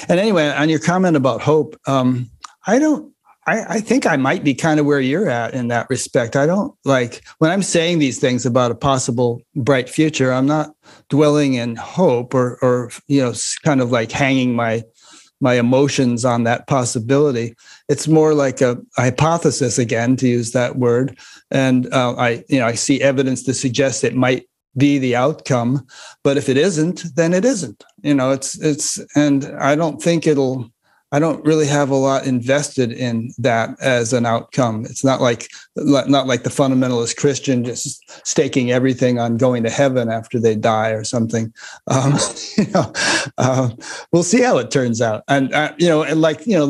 anyway, on your comment about hope, I think I might be kind of where you're at in that respect. I don't like when I'm saying these things about a possible bright future, I'm not dwelling in hope or kind of like hanging my emotions on that possibility. It's more like a hypothesis, again, to use that word. And I see evidence to suggest it might be the outcome, but if it isn't, then it isn't. And I don't really have a lot invested in that as an outcome. It's not like the fundamentalist Christian just staking everything on going to heaven after they die or something. We'll see how it turns out. And the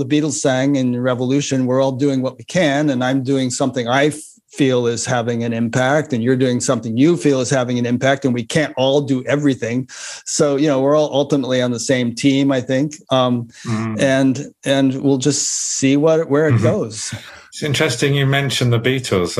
Beatles sang in Revolution, we're all doing what we can, and I'm doing something I feel is having an impact, and you're doing something you feel is having an impact, and we can't all do everything. So, we're all ultimately on the same team, I think. And we'll just see where it goes. It's interesting you mentioned the Beatles.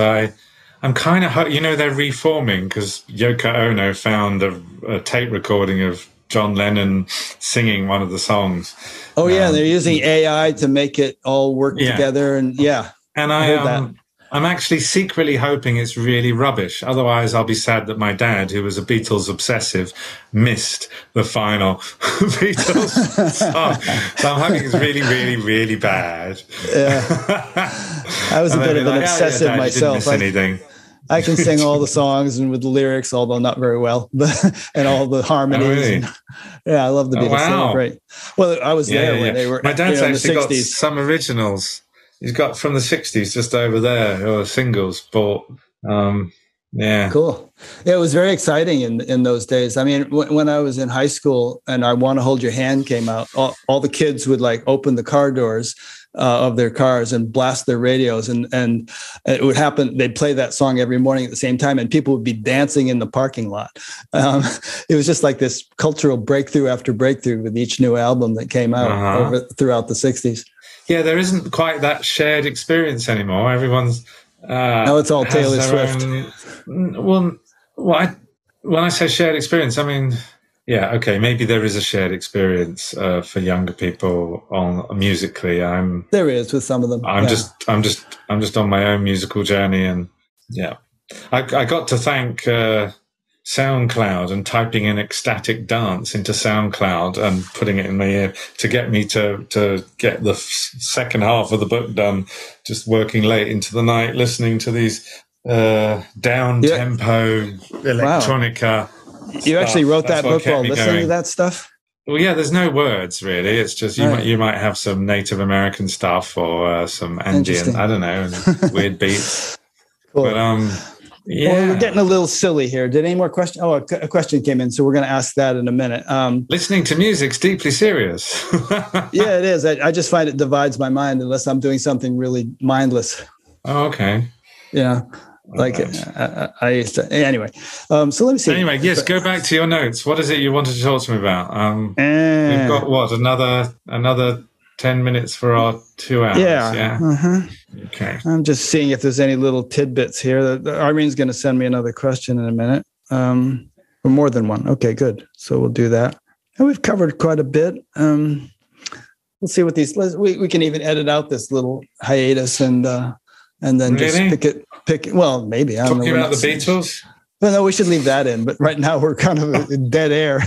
I'm kind of, they're reforming because Yoko Ono found a tape recording of John Lennon singing one of the songs. Oh, yeah. They're using AI to make it all work together. And yeah. And I heard that. I'm actually secretly hoping it's really rubbish. Otherwise, I'll be sad that my dad, who was a Beatles obsessive, missed the final Beatles song. So I'm hoping it's really, really, really bad. Yeah. I was a bit of an obsessive dad, myself. You didn't miss anything. I can sing all the songs and with the lyrics, although not very well, and all the harmonies. Oh, really? I love the Beatles. Oh, wow. They were great. Well, I was there when they were. My dad's actually got some originals. He's got from the 60s just over there, or singles bought. Cool. It was very exciting in those days. I mean, when I was in high school and I Want to Hold Your Hand came out, all the kids would like open the car doors of their cars and blast their radios. And it would happen. They'd play that song every morning at the same time, and people would be dancing in the parking lot. It was just like this cultural breakthrough after breakthrough with each new album that came out throughout the 60s. Yeah, there isn't quite that shared experience anymore. Everyone's now it's all Taylor Swift. When I say shared experience, I mean, maybe there is a shared experience for younger people on musically. There is with some of them. I'm just on my own musical journey, and I got to thank SoundCloud and typing in ecstatic dance into SoundCloud and putting it in my ear to get me to get the second half of the book done, just working late into the night, listening to these down-tempo electronica. Wow. You actually wrote that book while listening to that stuff? Well, yeah, there's no words, really. It's just you might have some Native American stuff or some Andean, I don't know, weird beats. Cool. But, yeah. Well, we're getting a little silly here. Did any more questions? Oh, a question came in, so we're going to ask that in a minute. Listening to music's deeply serious. Yeah, it is. I just find it divides my mind unless I'm doing something really mindless. Oh, okay. Yeah. Like I used to. Anyway, so let me see. Anyway, yes, go back to your notes. What is it you wanted to talk to me about? We've got, another 10 minutes for our 2 hours. Yeah. Okay. I'm just seeing if there's any little tidbits here. Irene's going to send me another question in a minute, or more than one. Okay, good. So we'll do that. And we've covered quite a bit. We'll see what these. We can even edit out this little hiatus and then really? Just pick it. Well, maybe. I don't know. Talking about the Beatles. Well, no, we should leave that in. But right now we're kind of in dead air.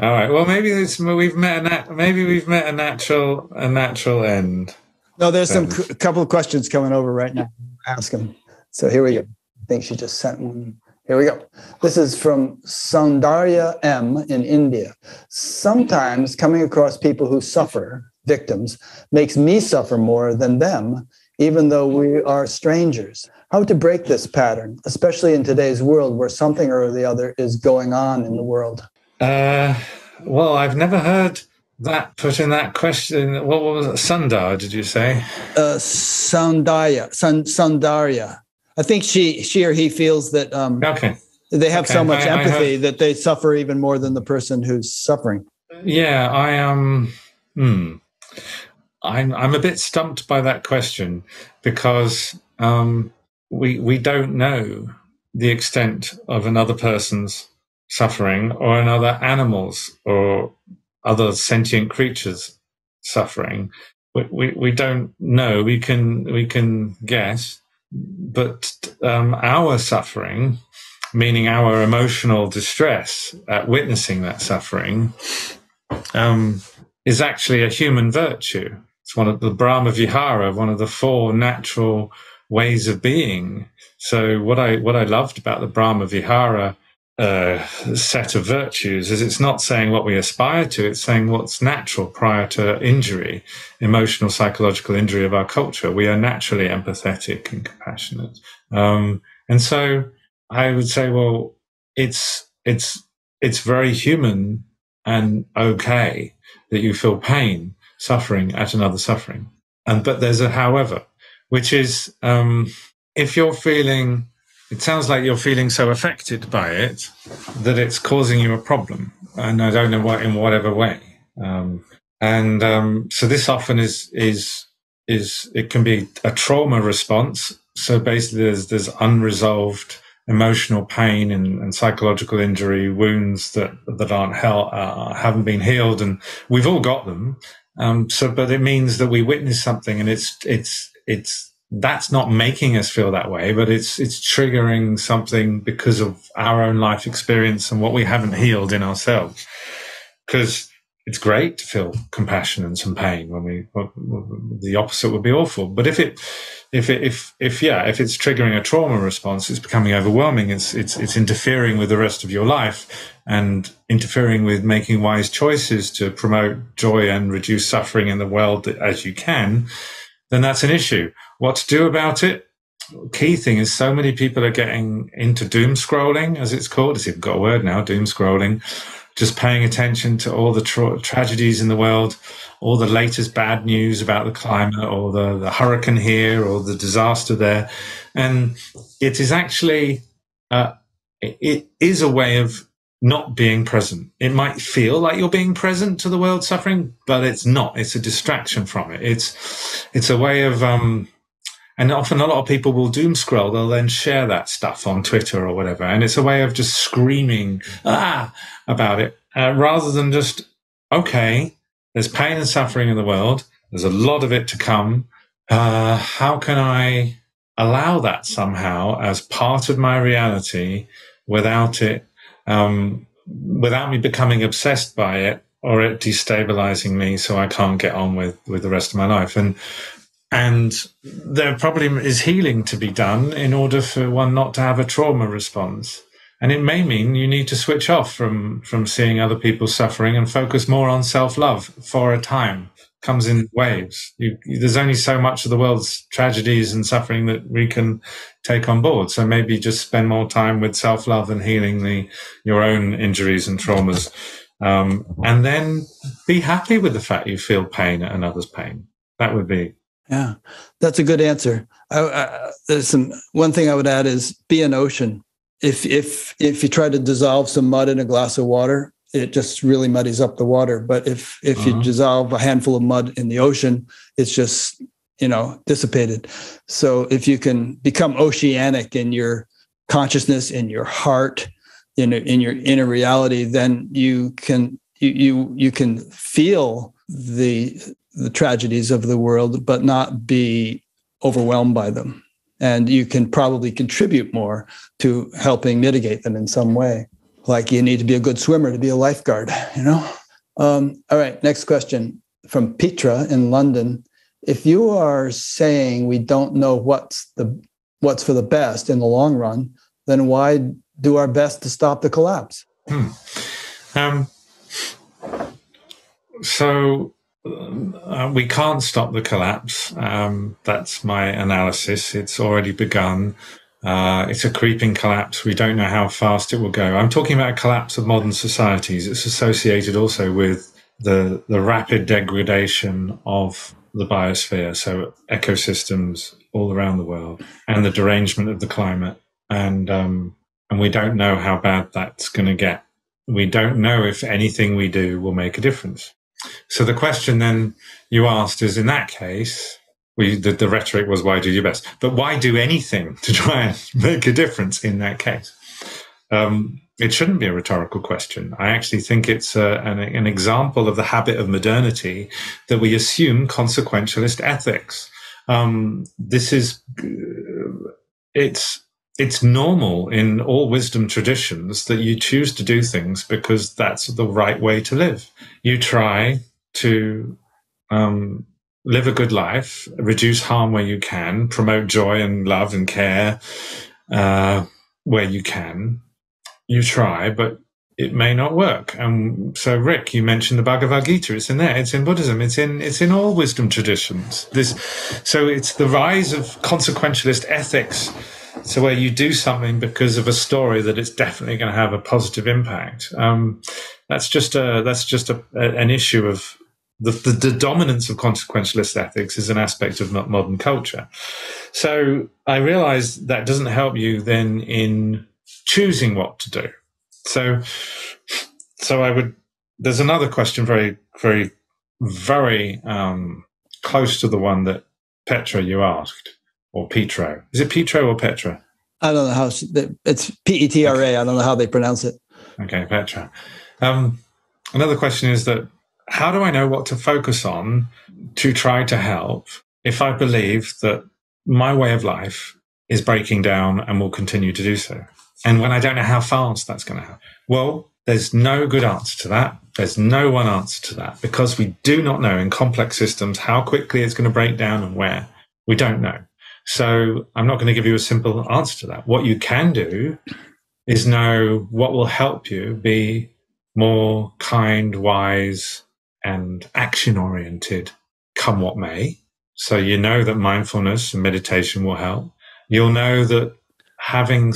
All right. Well, maybe we've met a natural end. No, there's a couple of questions coming over right now. Ask them. So here we go. I think she just sent one. Here we go. This is from Soundarya M in India. Sometimes coming across people who suffer, victims, makes me suffer more than them, even though we are strangers. How to break this pattern, especially in today's world where something or the other is going on in the world? Well, I've never heard that put in that question. What was it? Sundar, did you say? Sundara. I think she or he feels that they have so much empathy that they suffer even more than the person who's suffering. Yeah, I'm a bit stumped by that question because we don't know the extent of another person's suffering or another animal's or other sentient creatures' suffering. We don't know. We can guess, but our suffering, meaning our emotional distress at witnessing that suffering, is actually a human virtue. It's one of the Brahma Vihara, one of the four natural ways of being. So what I loved about the Brahma Vihara set of virtues is it's not saying what we aspire to, it's saying what's natural prior to injury, emotional, psychological injury of our culture. We are naturally empathetic and compassionate. And so I would say, well, it's very human and okay that you feel pain, suffering at another suffering. But there's a however, which is if you're feeling, it sounds like you're feeling so affected by it that it's causing you a problem, and I don't know what, in whatever way. So this often is it can be a trauma response. So basically, there's unresolved emotional pain and psychological injury, wounds that aren't haven't been healed, and we've all got them. But it means that we witness something, and it's that's not making us feel that way, but it's triggering something because of our own life experience and what we haven't healed in ourselves. Because it's great to feel compassion and some pain when the opposite would be awful. But if it's triggering a trauma response, it's becoming overwhelming. It's interfering with the rest of your life and interfering with making wise choices to promote joy and reduce suffering in the world as you can. Then that's an issue. What to do about it? Key thing is so many people are getting into doom scrolling, as it's called. It's even got a word now, doom scrolling. Just paying attention to all the tragedies in the world, all the latest bad news about the climate or the hurricane here or the disaster there. And it is actually, it is a way of not being present. It might feel like you're being present to the world suffering, but it's not. It's a distraction from it. It's a way of, and often a lot of people will doom scroll. They'll then share that stuff on Twitter or whatever. And it's a way of just screaming, about it, rather than just, okay, there's pain and suffering in the world. There's a lot of it to come. How can I allow that somehow as part of my reality without it, without me becoming obsessed by it or it destabilizing me so I can't get on with the rest of my life? And there probably is healing to be done in order for one not to have a trauma response. And it may mean you need to switch off from seeing other people suffering and focus more on self-love for a time. It comes in waves. There's only so much of the world's tragedies and suffering that we can take on board. So maybe just spend more time with self-love and healing your own injuries and traumas. And then be happy with the fact you feel pain at another's pain. That would be... Yeah, that's a good answer. One thing I would add is be an ocean. If you try to dissolve some mud in a glass of water, it just really muddies up the water. But if you dissolve a handful of mud in the ocean, it's just, dissipated. So if you can become oceanic in your consciousness, in your heart, in your inner reality, then you can feel the tragedies of the world, but not be overwhelmed by them. And you can probably contribute more to helping mitigate them in some way. Like you need to be a good swimmer to be a lifeguard, All right, next question from Petra in London. If you are saying we don't know what's for the best in the long run, then why do our best to stop the collapse? We can't stop the collapse. That's my analysis. It's already begun. It's a creeping collapse. We don't know how fast it will go. I'm talking about a collapse of modern societies. It's associated also with the rapid degradation of the biosphere, so ecosystems all around the world, and the derangement of the climate. And we don't know how bad that's going to get. We don't know if anything we do will make a difference. So the question then you asked is, in that case, the rhetoric was, why do your best? But why do anything to try and make a difference in that case? It shouldn't be a rhetorical question. I actually think it's an example of the habit of modernity that we assume consequentialist ethics. It's normal in all wisdom traditions that you choose to do things because that's the right way to live. You try to live a good life, reduce harm where you can, promote joy and love and care where you can. You try, but it may not work. And so, Rick, you mentioned the Bhagavad Gita. It's in there. It's in Buddhism. It's in all wisdom traditions. So it's the rise of consequentialist ethics. So where you do something because of a story that it's definitely going to have a positive impact. That's just an issue of the dominance of consequentialist ethics is an aspect of modern culture. So I realize that doesn't help you then in choosing what to do. So I would. There's another question very, very, very close to the one that Petra you asked. Or Petro. Is it Petro or Petra? I don't know how it's Petra. Okay. I don't know how they pronounce it. Okay, Petra. Another question is that, how do I know what to focus on to try to help if I believe that my way of life is breaking down and will continue to do so? And when I don't know how fast that's going to happen? Well, there's no good answer to that. There's no one answer to that, because we do not know in complex systems how quickly it's going to break down and where. We don't know. So I'm not going to give you a simple answer to that. What you can do is know what will help you be more kind, wise, and action-oriented, come what may. So you know that mindfulness and meditation will help. You'll know that having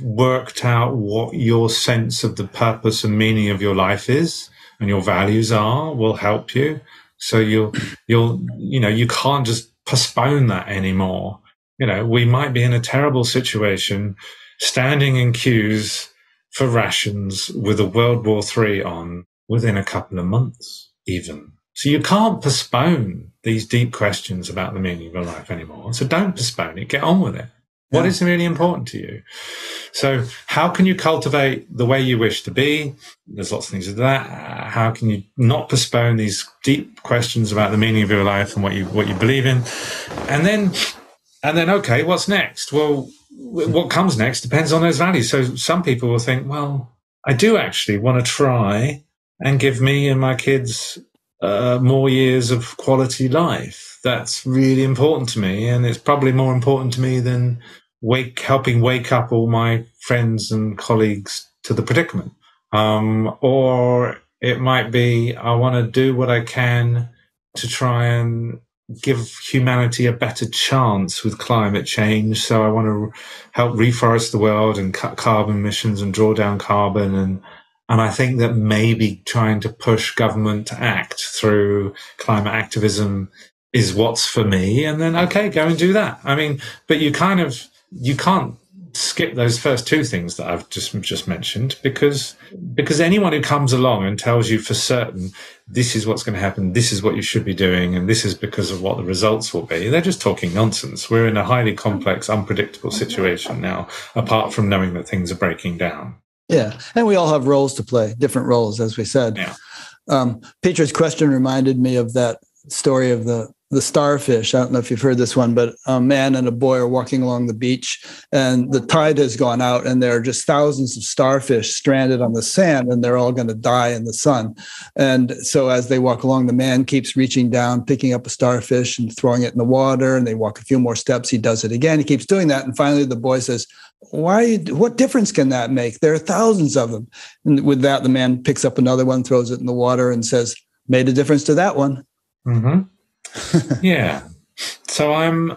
worked out what your sense of the purpose and meaning of your life is and your values are will help you. So you can't just postpone that anymore. You know, we might be in a terrible situation standing in queues for rations with a World War III on within a couple of months even. So you can't postpone these deep questions about the meaning of your life anymore. So don't postpone it. Get on with it. What is really important to you? So how can you cultivate the way you wish to be? There's lots of things like that. How can you not postpone these deep questions about the meaning of your life and what you believe in? And then, okay, what's next? Well, what comes next depends on those values. So some people will think, well, I do actually want to try and give me and my kids more years of quality life. That's really important to me, and it's probably more important to me than helping wake up all my friends and colleagues to the predicament. Or it might be, I want to do what I can to try and give humanity a better chance with climate change. So I want to help reforest the world and cut carbon emissions and draw down carbon. And I think that maybe trying to push government to act through climate activism is what's for me. And then, okay, go and do that. I mean, but you can't skip those first two things that I've just mentioned, because anyone who comes along and tells you for certain, this is what's going to happen, this is what you should be doing, and this is because of what the results will be, they're just talking nonsense. We're in a highly complex, unpredictable situation now, apart from knowing that things are breaking down. Yeah. And we all have roles to play, different roles, as we said. Yeah. Petra's question reminded me of that story of the starfish. I don't know if you've heard this one, but a man and a boy are walking along the beach, and the tide has gone out, and there are just thousands of starfish stranded on the sand, and they're all going to die in the sun. And so as they walk along, the man keeps reaching down, picking up a starfish and throwing it in the water, and they walk a few more steps. He does it again. He keeps doing that. And finally, the boy says, what difference can that make? There are thousands of them. And with that, the man picks up another one, throws it in the water, and says, made a difference to that one. Mm-hmm. Yeah. So I'm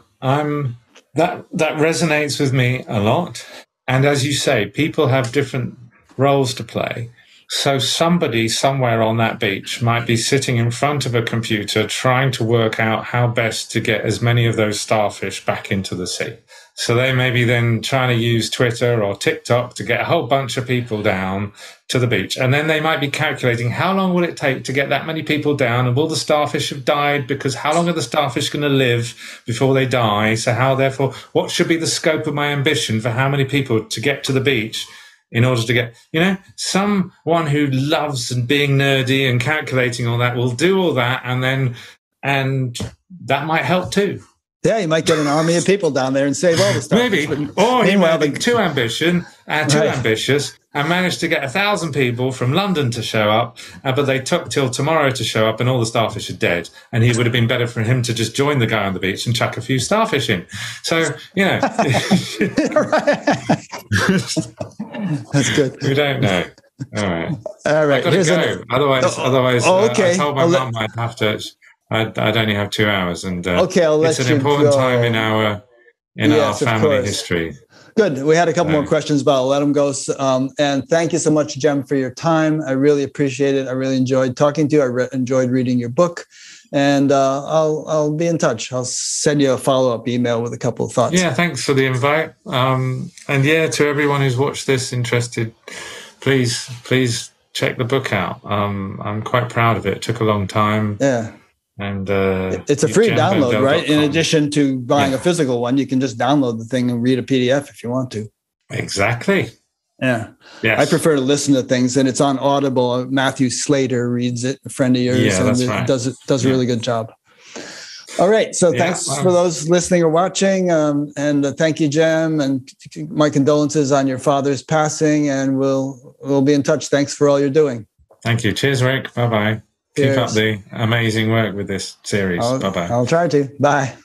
that resonates with me a lot. And as you say, people have different roles to play. So somebody somewhere on that beach might be sitting in front of a computer trying to work out how best to get as many of those starfish back into the sea. So they may be then trying to use Twitter or TikTok to get a whole bunch of people down to the beach. And then they might be calculating how long will it take to get that many people down, and will the starfish have died, because how long are the starfish going to live before they die? So therefore, what should be the scope of my ambition for how many people to get to the beach? In order to get, someone who loves and being nerdy and calculating all that will do all that, and that might help too. Yeah, you might get an army of people down there and save all the stuff. Maybe, or he might be too ambitious and managed to get 1,000 people from London to show up, but they took till tomorrow to show up and all the starfish are dead. And it would have been better for him to just join the guy on the beach and chuck a few starfish in. So, That's good. We don't know. All right. I've got to go. Otherwise, I told my mum I'd have to... I'd only have 2 hours, and it's an important time in our family history. Good. We had a couple more questions, but I'll let them go. And thank you so much, Jem, for your time. I really appreciate it. I really enjoyed talking to you. I enjoyed reading your book, and I'll be in touch. I'll send you a follow-up email with a couple of thoughts. Yeah, thanks for the invite. To everyone who's watched this, interested, please check the book out. I'm quite proud of it. It took a long time. Yeah. And it's a free download, right? In addition to buying a physical one, you can just download the thing and read a PDF if you want to. Exactly. Yeah. Yes. I prefer to listen to things, and it's on Audible. Matthew Slater reads it, a friend of yours, does a really good job. All right. So thanks for those listening or watching. And thank you, Jem. And my condolences on your father's passing. And we'll be in touch. Thanks for all you're doing. Thank you. Cheers, Rick. Bye-bye. Keep up the amazing work with this series. Bye-bye. I'll try to. Bye.